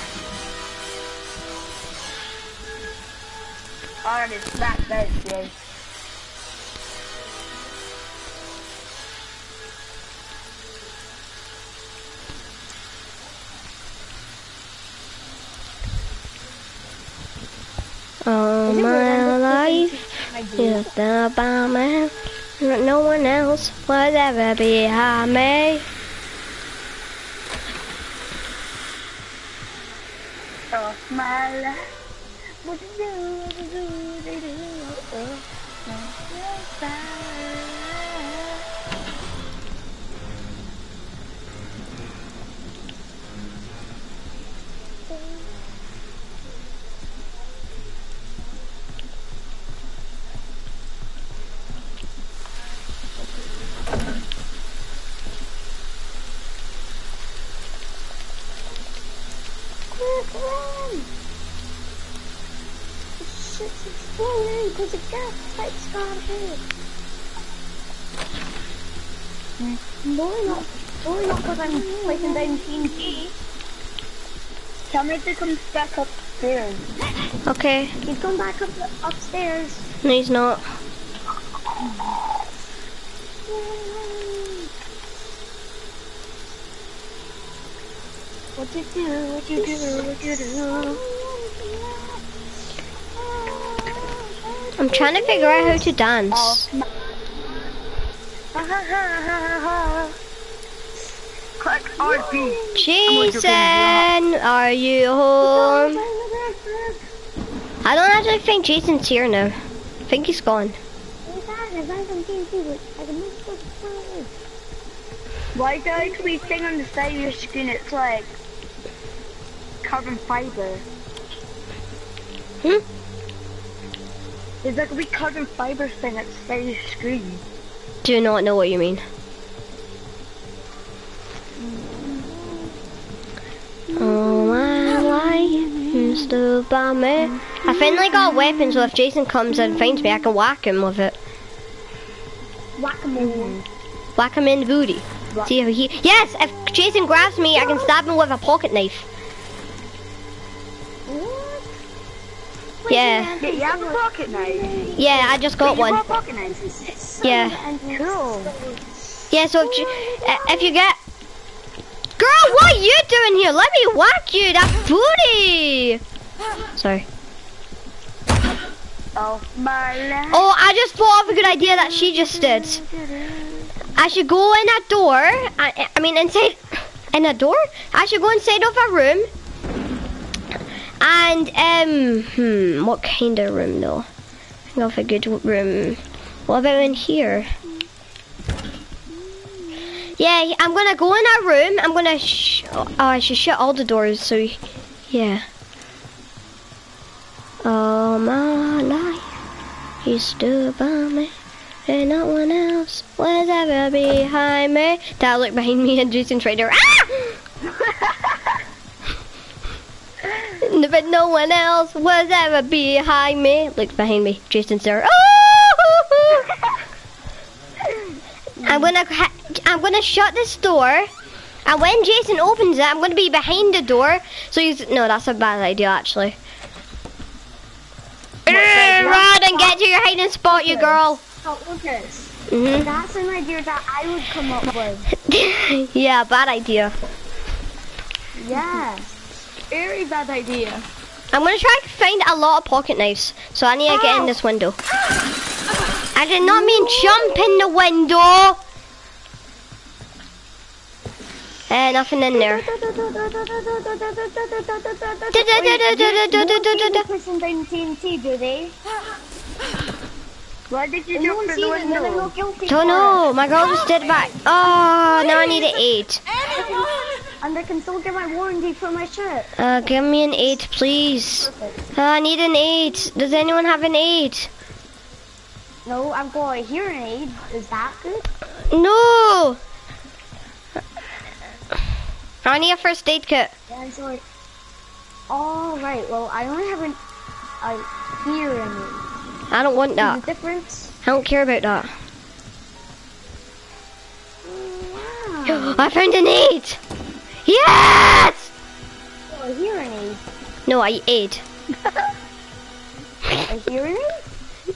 Alright, it's back downstairs. All my life, just about me, no one else was ever behind me. Oh my life, what to do, what to do, what to do, oh, oh, oh. Look, run! This shit's exploding because the gas pipes got hit. No, not, no, not because I'm placing down T N T. Tell me if he comes back upstairs. Okay. He's going back up upstairs. No, he's not. What'd you do? What'd you do? What'd you do? I'm trying to figure out how to dance. Click R P. Jason, are you home? I don't actually think Jason's here now. I think he's gone. Why is there a wee thing on the side of your screen? It's like carbon fiber. Hmm? There's like a wee carbon fiber thing at the side of your screen. Do not know what you mean. Oh my life is the bomber. I finally got a weapon, so if Jason comes and finds me, I can whack him with it. Whack him in. Whack him in the booty. Whack. See if he. Yes, if Jason grabs me, I can stab him with a pocket knife. What? Yeah. Yeah, you have a pocket knife. Yeah, I just got Wait, one. You got pocket knife? Yeah. Cool. Yeah, so if you, if you get. Girl, what are you doing here? Let me whack you, that booty! Sorry. Oh, my oh, I just thought of a good idea that she just did. I should go in a door. I, I mean, inside. In a door? I should go inside of a room. And, um, hmm, what kind of room though? Think of a good room. What about in here? Yeah, I'm gonna go in a room. I'm gonna sh oh, I should shut all the doors, so yeah. All my life you stood by me, and no one else was ever behind me. That looked behind me and Jason tried to ah! But no one else was ever behind me. Looked behind me, Jason said, oh! I'm gonna ha I'm gonna shut this door, and when Jason opens it, I'm gonna be behind the door. So he's no, that's a bad idea actually. Like, run and get to your hiding spot, Lucas. You girl. Oh, Lucas. Mm-hmm. That's an idea that I would come up with. Yeah, bad idea. Yeah, very bad idea. I'm gonna try to find a lot of pocket knives, so I need to oh. get in this window. I did not mean jump in the window. Eh, nothing in there. Why did you jump in the window? Don't know. My girl was dead back. Oh, now I need an eight. And I can still get my warranty for my shirt. Uh, give me an eight, please. Uh, I need an eight. Does anyone have an eight? No, I've got a hearing aid. Is that good? No! I need a first aid kit. Yeah, I'm sorry. Alright, well, I only have an, a hearing aid. I don't want that. Is the difference? I don't care about that. Wow. I found an aid! Yes! Oh, a hearing aid? No, I aid. A hearing aid?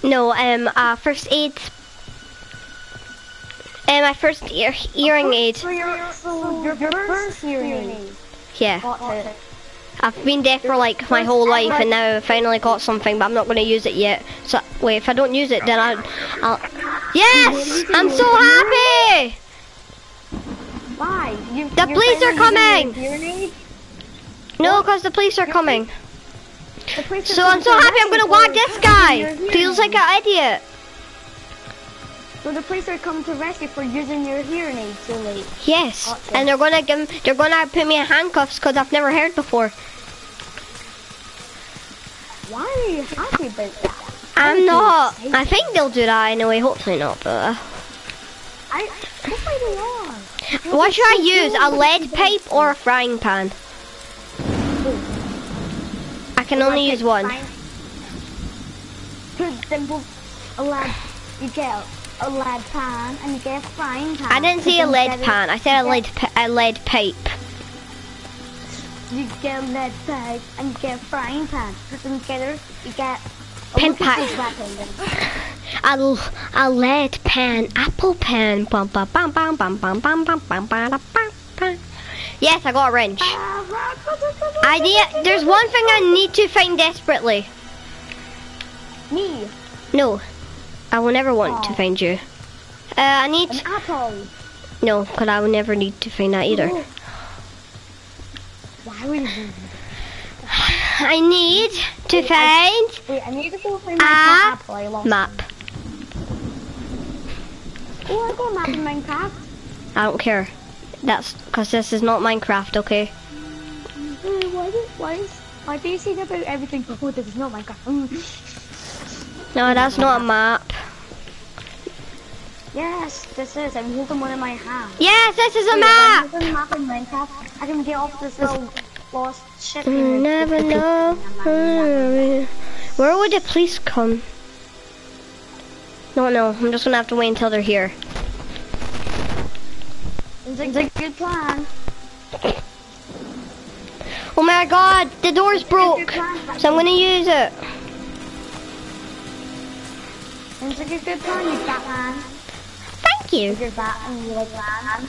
No, um, uh, first aid. And um, my first ear hearing aid. For your, for your first hearing aid. Yeah. Got it. I've been deaf for like my whole life, and now I finally got something, but I'm not going to use it yet. So wait, if I don't use it, then I'll. I'll... Yes, I'm so happy. Why? You, the police are coming. No, because the police are coming. So I'm so happy I'm gonna whack this guy! Feels like an idiot! So the police are coming to arrest you for using your hearing aid too late. Yes, awesome. And they're gonna give, they're gonna put me in handcuffs because I've never heard before. Why are you happy about that? I'm not. I think they'll do that anyway, hopefully not, but... I, hopefully they are. What should I use, a lead pipe or a frying pan? can only use one. Simple, a lead, you get a lead pan and you get a frying pan. I didn't say a lead pan, I said a lead, a lead pipe. You get a lead pipe and you get a frying pan. And together you get a pen pack. A, a lead pen, apple pen. Bum, bum, bum, bum, bum, bum, bum, bum, bum, bum, bum. Yes, I got a wrench. I need, there's one thing I need to find desperately. Me? No, I will never want oh. to find you. Uh, I need... An apple. No, because I will never need to find that either. Ooh. Why would you... I need to wait, find... I, wait, I need to go find my apple. I lost map. One. Oh, I got a map in Minecraft. I don't care. That's because this is not Minecraft, okay? Why do, why is, why do you say that about everything? Oh, this is not Minecraft. No, that's not a map. Yes, this is. I'm holding one in my hand. Yes, this is a Wait, map! I'm holding a map in Minecraft. I can get off this little lost ship. You never know. Where would the police come? No, no, I'm just gonna have to wait until they're here. It's a, it's a good plan. Oh my god, the door's broke, so I'm gonna use it. It's a good, good plan, you Batman. Thank you. You're Batman, you're Batman.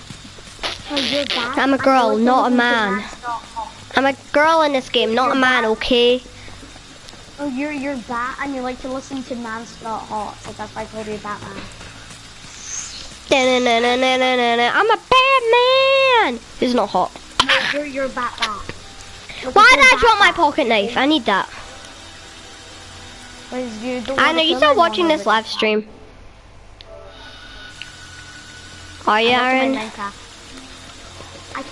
You're Batman. I'm a girl, not a man. I'm a girl in this game, not a man, okay? Oh, you're you're Bat, and you like to listen to Man's Not Hot, so that's why I called you Batman. I'm a Batman. Who's not hot? No, you're you're Batman. Why did I drop my pocket knife? I need that. I know you're still watching this live stream. Are you, Aaron? I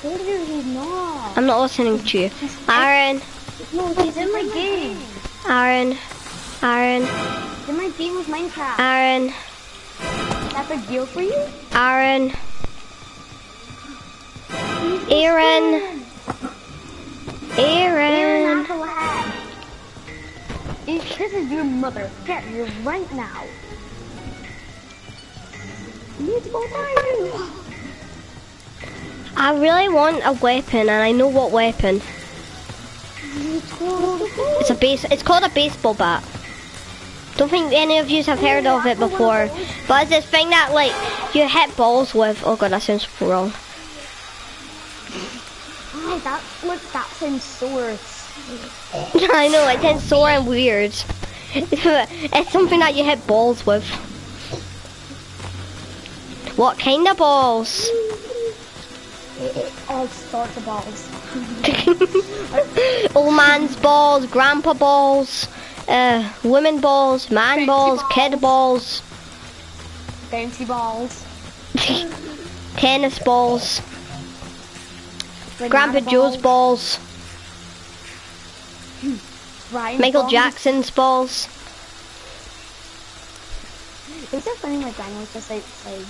told you he's not. I'm not listening to you, Aaron. No, he's in my game. Aaron, Aaron. Then my game was Minecraft. Aaron. That's a deal for you? Aaron. Aaron. Aaron. Aaron. This is your mother. Get you right now. I really want a weapon, and I know what weapon. It's a base. It's called a baseball bat. Don't think any of you have heard of it before. But it's this thing that like you hit balls with. Oh god, that sounds wrong. Oh, that look, that sounds sore. I know it sounds sore and weird. It's something that you hit balls with. What kind of balls? All sorts of balls. Old man's balls, grandpa balls, uh, women balls, man balls, balls, kid balls, bouncy balls, tennis balls, banana Grandpa balls. Joe's balls, Ryan's Michael balls. Jackson's balls. It's so funny my dad was just outside.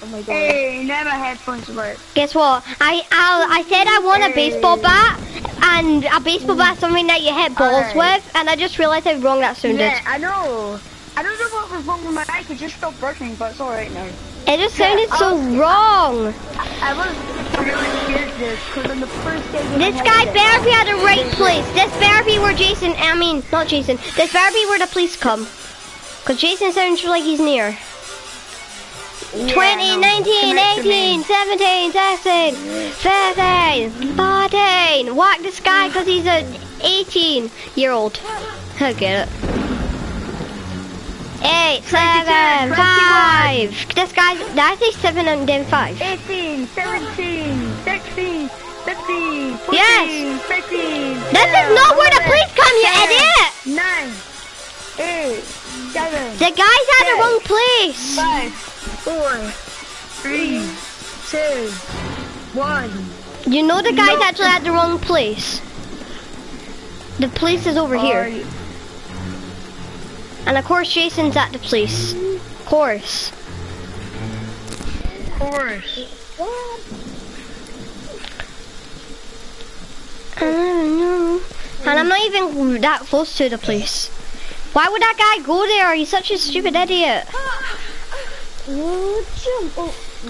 Oh my god. Hey, never headphones work. Guess what? I I I said I want hey. a baseball bat, and a baseball bat is something that you hit balls right. with, and I just realised how wrong that sounded. Yeah, I know. I don't know what was wrong with my mic. It just stopped working, but it's all right now. It just sounded yeah, so was, wrong. I, I was really scared of this because on the first day. This guy better be at the right place. This better be where Jason. I mean, not Jason. This better be where the police come, because Jason sounds like he's near. Yeah, twenty, nineteen, eighteen, seventeen, sixteen, fifteen, fourteen. Whack this guy because he's an eighteen year old. I get it. eight, seven, five. This guy's, did I say seven and then five? eighteen, seventeen, sixteen, fifteen, fourteen, yes. fifteen. This yeah, is not where the police come, you idiot! nine, eight, seven. The guy's at the wrong place. five. Four, three, two, one. You know the guy's no. actually at the wrong place. The police is over Are here. You? And of course Jason's at the police. Of course. Of course. I don't know. And I'm not even that close to the place. Why would that guy go there? He's such a stupid idiot.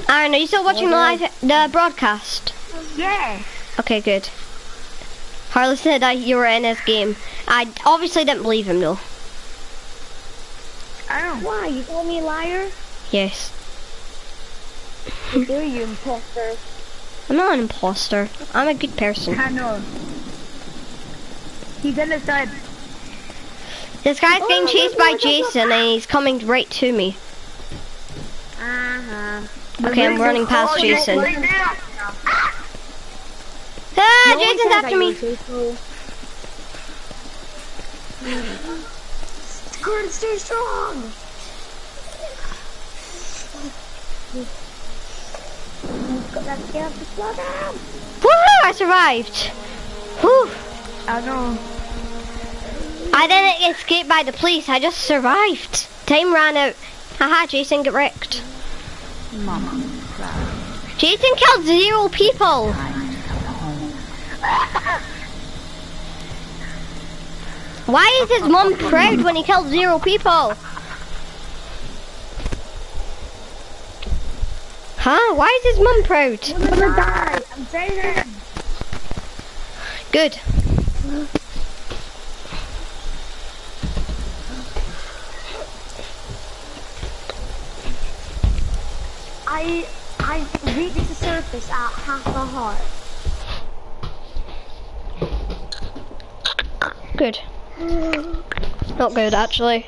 Aaron, are you still watching the live, the broadcast? Yeah. Okay, good. Harley said that you were in his game. I obviously didn't believe him though. Aaron, why? You call me a liar? Yes. How dare you, imposter? I'm not an imposter. I'm a good person. I know. He's in the side. This guy's oh, being chased by Jason and he's coming right to me. Uh-huh. Okay, I'm running past Jason. Ah, no, Jason's after me. Gordon, stay strong. Woohoo! I survived. Whew. I know. I didn't escape by the police. I just survived. Time ran out. Haha, Jason got wrecked. Mama. Jason killed zero people. Why is his mom proud when he killed zero people? Huh? Why is his mum proud? I'm gonna die. I'm dead. Good. I I reached the surface at half a heart. Good. Not good, actually.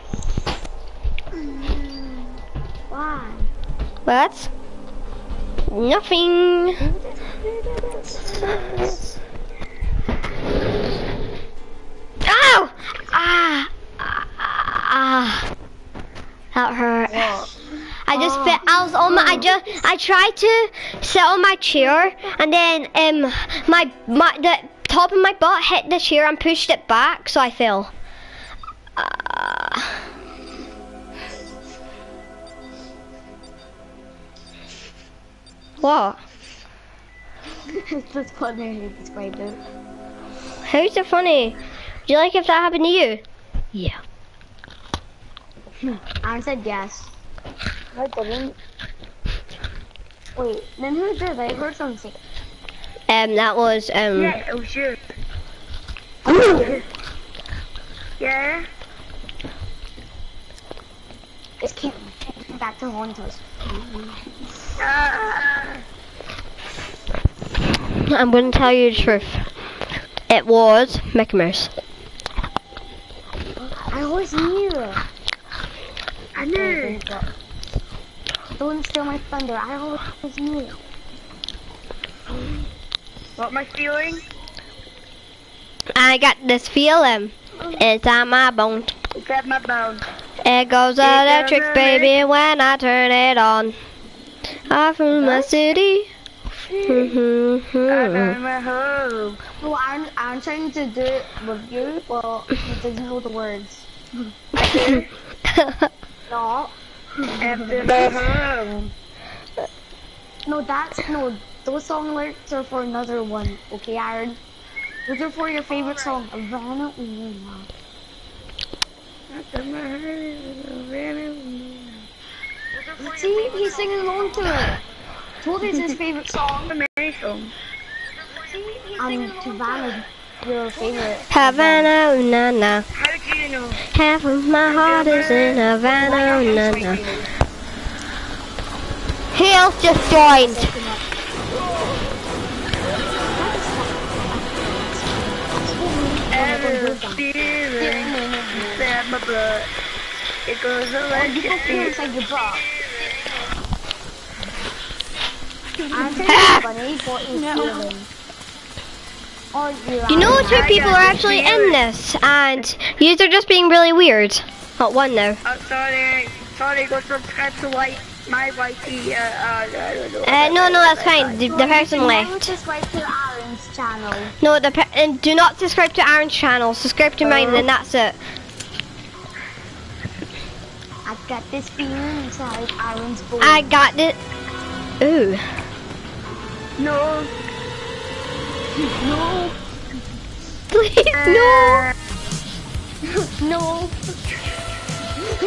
Why? What? Nothing. Ow! Ah! Ah! Ah. That hurt. What? I just oh. fit. I was on my. I just. I tried to sit on my chair, and then um, my my the top of my butt hit the chair and pushed it back, so I fell. Uh. What? It's just funny how you described it. How's it funny? Do you like if that happened to you? Yeah. I said yes. I didn't. Wait, then who did? I heard something. Um, that was, um... Yeah, it was you. Yeah? It's came back to haunt us. I'm going to tell you the truth. It was Mickey Mouse. I always knew. I knew. Don't steal my thunder. I always knew. What am I feeling? I got this feeling. It's on my bone. It's at my bone. It goes electric, baby, when I turn it on. I'm from my city. Mm-hmm. I'm at home. Well, I'm, I'm trying to do it with you, but it doesn't know the words. I do. No. After my home. No, that's, no, those song lyrics are for another one, okay, Aaron? Those are for your favorite song, Rana Uma. After my home, Rana Uma. See, he's singing along to it. Told is his favorite song. Amazing. I'm Havana, your favorite. Havana, oh na na. How do you know? Half of my heart is in Havana, oh na na. He else just joined. Every feeling that my blood. It goes electric. I'm funny, but it's no. You know two people are actually in this, and you are just being really weird. Not one though. Uh, sorry, sorry, go subscribe to like my Y T. Uh, uh, uh, no, no, that's fine. The, the person left. Subscribe to Aaron's channel. No, the and do not subscribe to Aaron's channel. Subscribe to mine, then that's it. I got this feeling inside Aaron's body. I got this. Ooh. No. No. Please, no! No!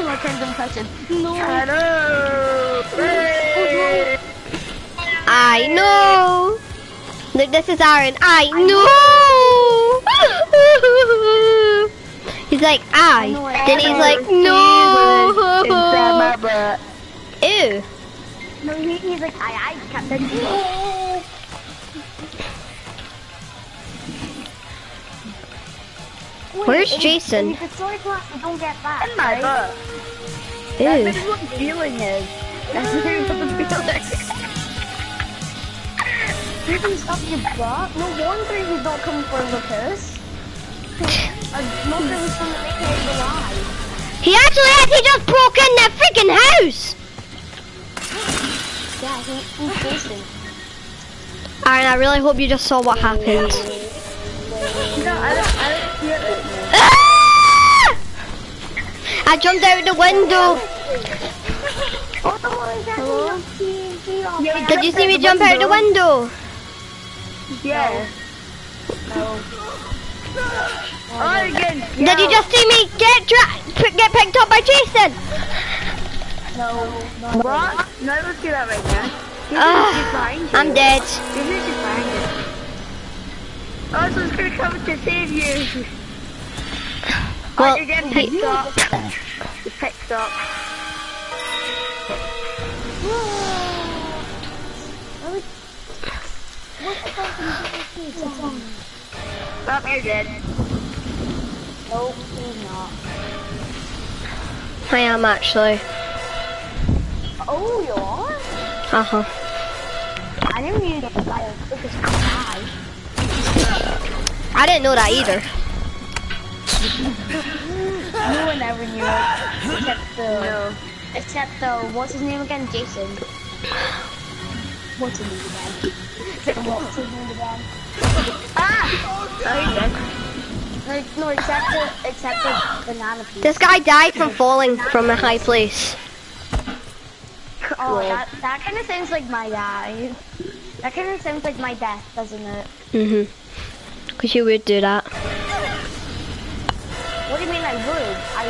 My friend's impression. No! Hello! Hey. I know! Look, this is Aaron. I, I know! know. He's like, I. I then he's like, no! Ew! No, he, he's like, I, I, Captain. Oh. Wait, where's Jason? If, if it's story plot, we don't get back. In my butt. Ew. That's what feeling is. That's what the feeling is. He's up your butt? No wonder he's not coming for Lucas. No wonder he's coming to make it alive. He actually has, he just broke in that freaking house! Yeah, he, he's Jason. Alright, I really hope you just saw what happened. No, I don't, I don't hear it. Ah! I jumped out the window. Hello? Yeah, did you see me jump window. out the window? Yeah. No. Oh, again. No. Did you just see me get dra get picked up by Jason? No. no. What? No, let's do that right now. Uh, I'm dead. I was just gonna come to save you. Well, oh, you're getting picked he, up. You're picked up. Well, you're dead. Nope, you're not. I am actually. Oh, you are? Uh huh. I never knew that guy was quick as I. I didn't know that either. No one ever knew it. Except the... No. Except the... What's his name again? Jason. What's his name again? What's his name again? Ah! Oh, he's dead. No, except the... Except the banana piece. This guy died from falling from a high place. Oh, that, that kind of sounds like my die. That kind of sounds like my death, doesn't it? Mm-hmm. Because you would do that. What do you mean I would? I...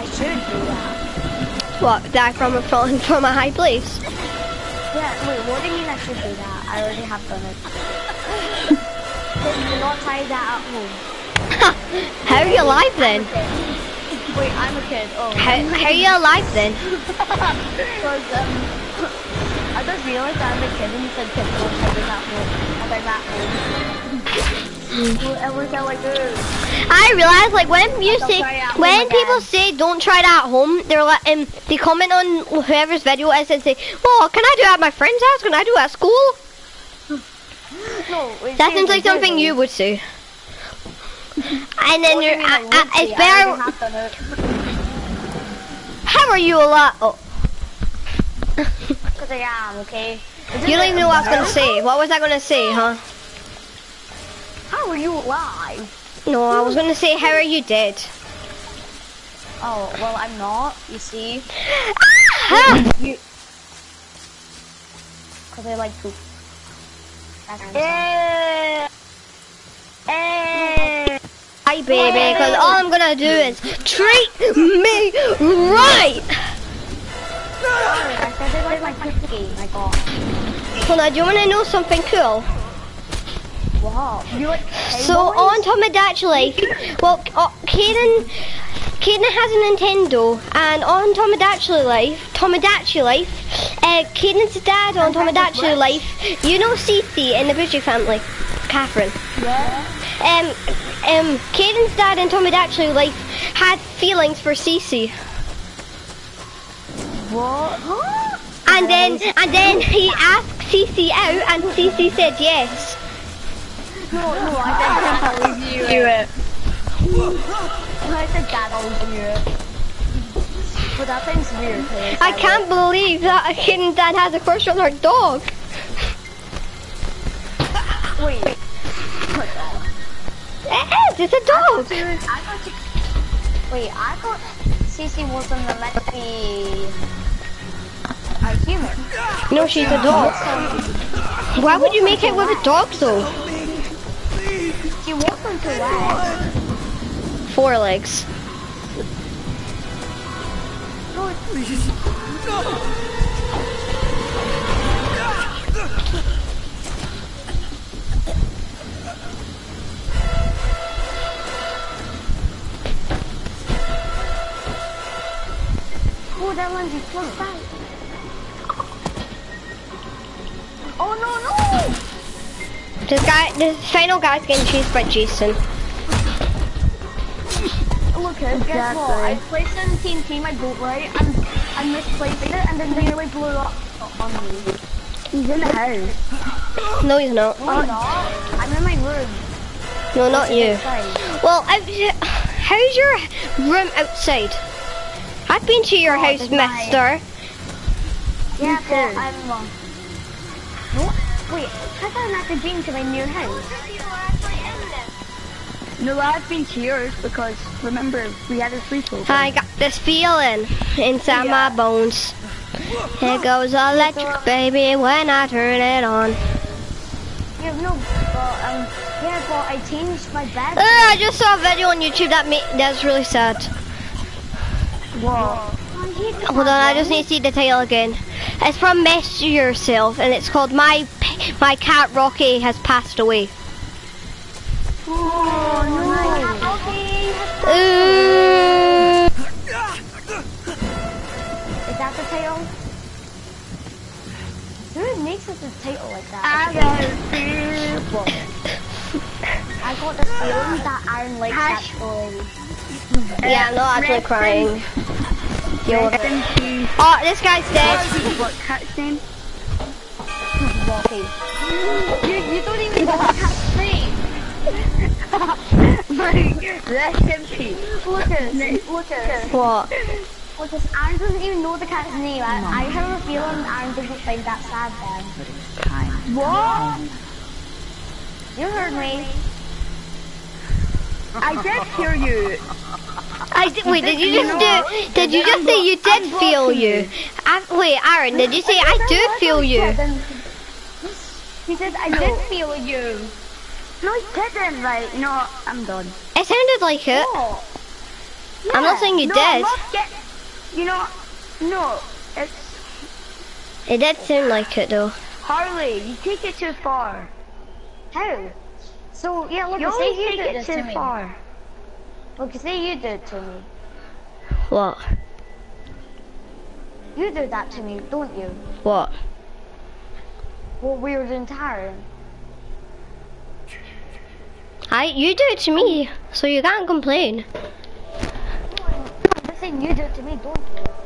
I should do that. What? Die from a falling from a high place? Yeah, wait, what do you mean I should do that? I already have done it. Did not tie that at home. How are you alive then? Wait, I'm a kid. Oh. How, how are you alive then? Because, um... I just realized I'm a kid and you said kid, so I did that one. I did that one. I wish I like this. I realize, like, when you say, when people say don't try that at home, they're like, um, they comment on whoever's video it is and say, well, can I do it at my friend's house? Can I do it at school? No, that sounds like something you would say. And then you're, it's better. How are you alive? Oh. Because I am, okay? You don't even know what I was going to say. What was I going to say, huh? How are you alive? No, I was going to say, how are you dead? Oh, well, I'm not, you see. Because I like poop. Eh. Eh. Hi, baby, because all I'm going to do is treat me right. I said it was like fifty, my god. Hold on, do you want to know something cool? Wow. You like so on Tom and Dad, actually, well, uh, Kaden, Kaden has a Nintendo, and on Tomodachi Life, Tomodachi Life, uh, Kaden's dad on Tomodachi Life, you know Cece in the Bougie family, Catherine. Yeah. Um, um, Kaden's dad in Tomodachi Life had feelings for Cece. What? Huh? And then, and then he asked Cece out, and Cece said yes. No, no, I said Dad always knew it. I said Dad always knew it. But that sounds weird. Too, I can't believe that a kid and Dad has a crush on her dog. Wait. It is. It's a dog. I thought, I thought you, wait, I thought Cece wasn't meant to be a human. No, she's a dog. Why would you make it with a dog though? Four legs. No, please. No. Oh, that one's just close by. Oh no no! This guy, this final guy's getting chased by Jason. Look, guess exactly. What? I placed it in T N T, my boot right, and I misplaced it, and then they really blew up on me. He's in the house. No, he's not. No, I'm not. I'm in my room. No, not you. Outside. Well, I, how's your room outside? I've been to your oh, house, mister. Yeah, but I'm wrong. What? Wait, I thought I'm at the game to my new house. No, I've been to yours because, remember, we had a free throw. I got this feeling inside yeah. my bones. It goes electric, baby, when I turn it on. Yeah, no, but, um, yeah, but I changed my bed. Uh, I just saw a video on YouTube that made, that's really sad. Whoa. Hold on, I just need to see the title again. It's from Mess Yourself, and it's called My P My Cat Rocky Has Passed Away. Oh, no. My cat Rocky has passed away. Uh, Is that the title? Who makes us a title like that? I got a I got the feeling that Aaron likes Hash that story. Yeah, I'm not actually crying. Yo, oh, this guy's dead. What cat's name? Rocky. You, you don't even know the cat's name. Like, rest in peace. Lucas, Lucas. What? Lucas, Aaron doesn't even know the cat's name. I, I have a feeling Aaron doesn't find that sad then. What? You heard me. I did hear you. I did. Wait, did you just do? Did you just say you did feel you? I, wait, Aaron, did you say I do feel you? He said I did feel you. No, he didn't. Right? No, I'm done. It sounded like it. No. Yeah. I'm not saying you no, did. Get, you know, no. It's. It did sound like it though. Harley, you take it too far. How? So yeah, look, say you did it too far. Look, say you did it to me. What? You do that to me, don't you? What? What we were doing to Aaron. I, you do it to me, so you can't complain. I'm just saying you do it to me, don't you?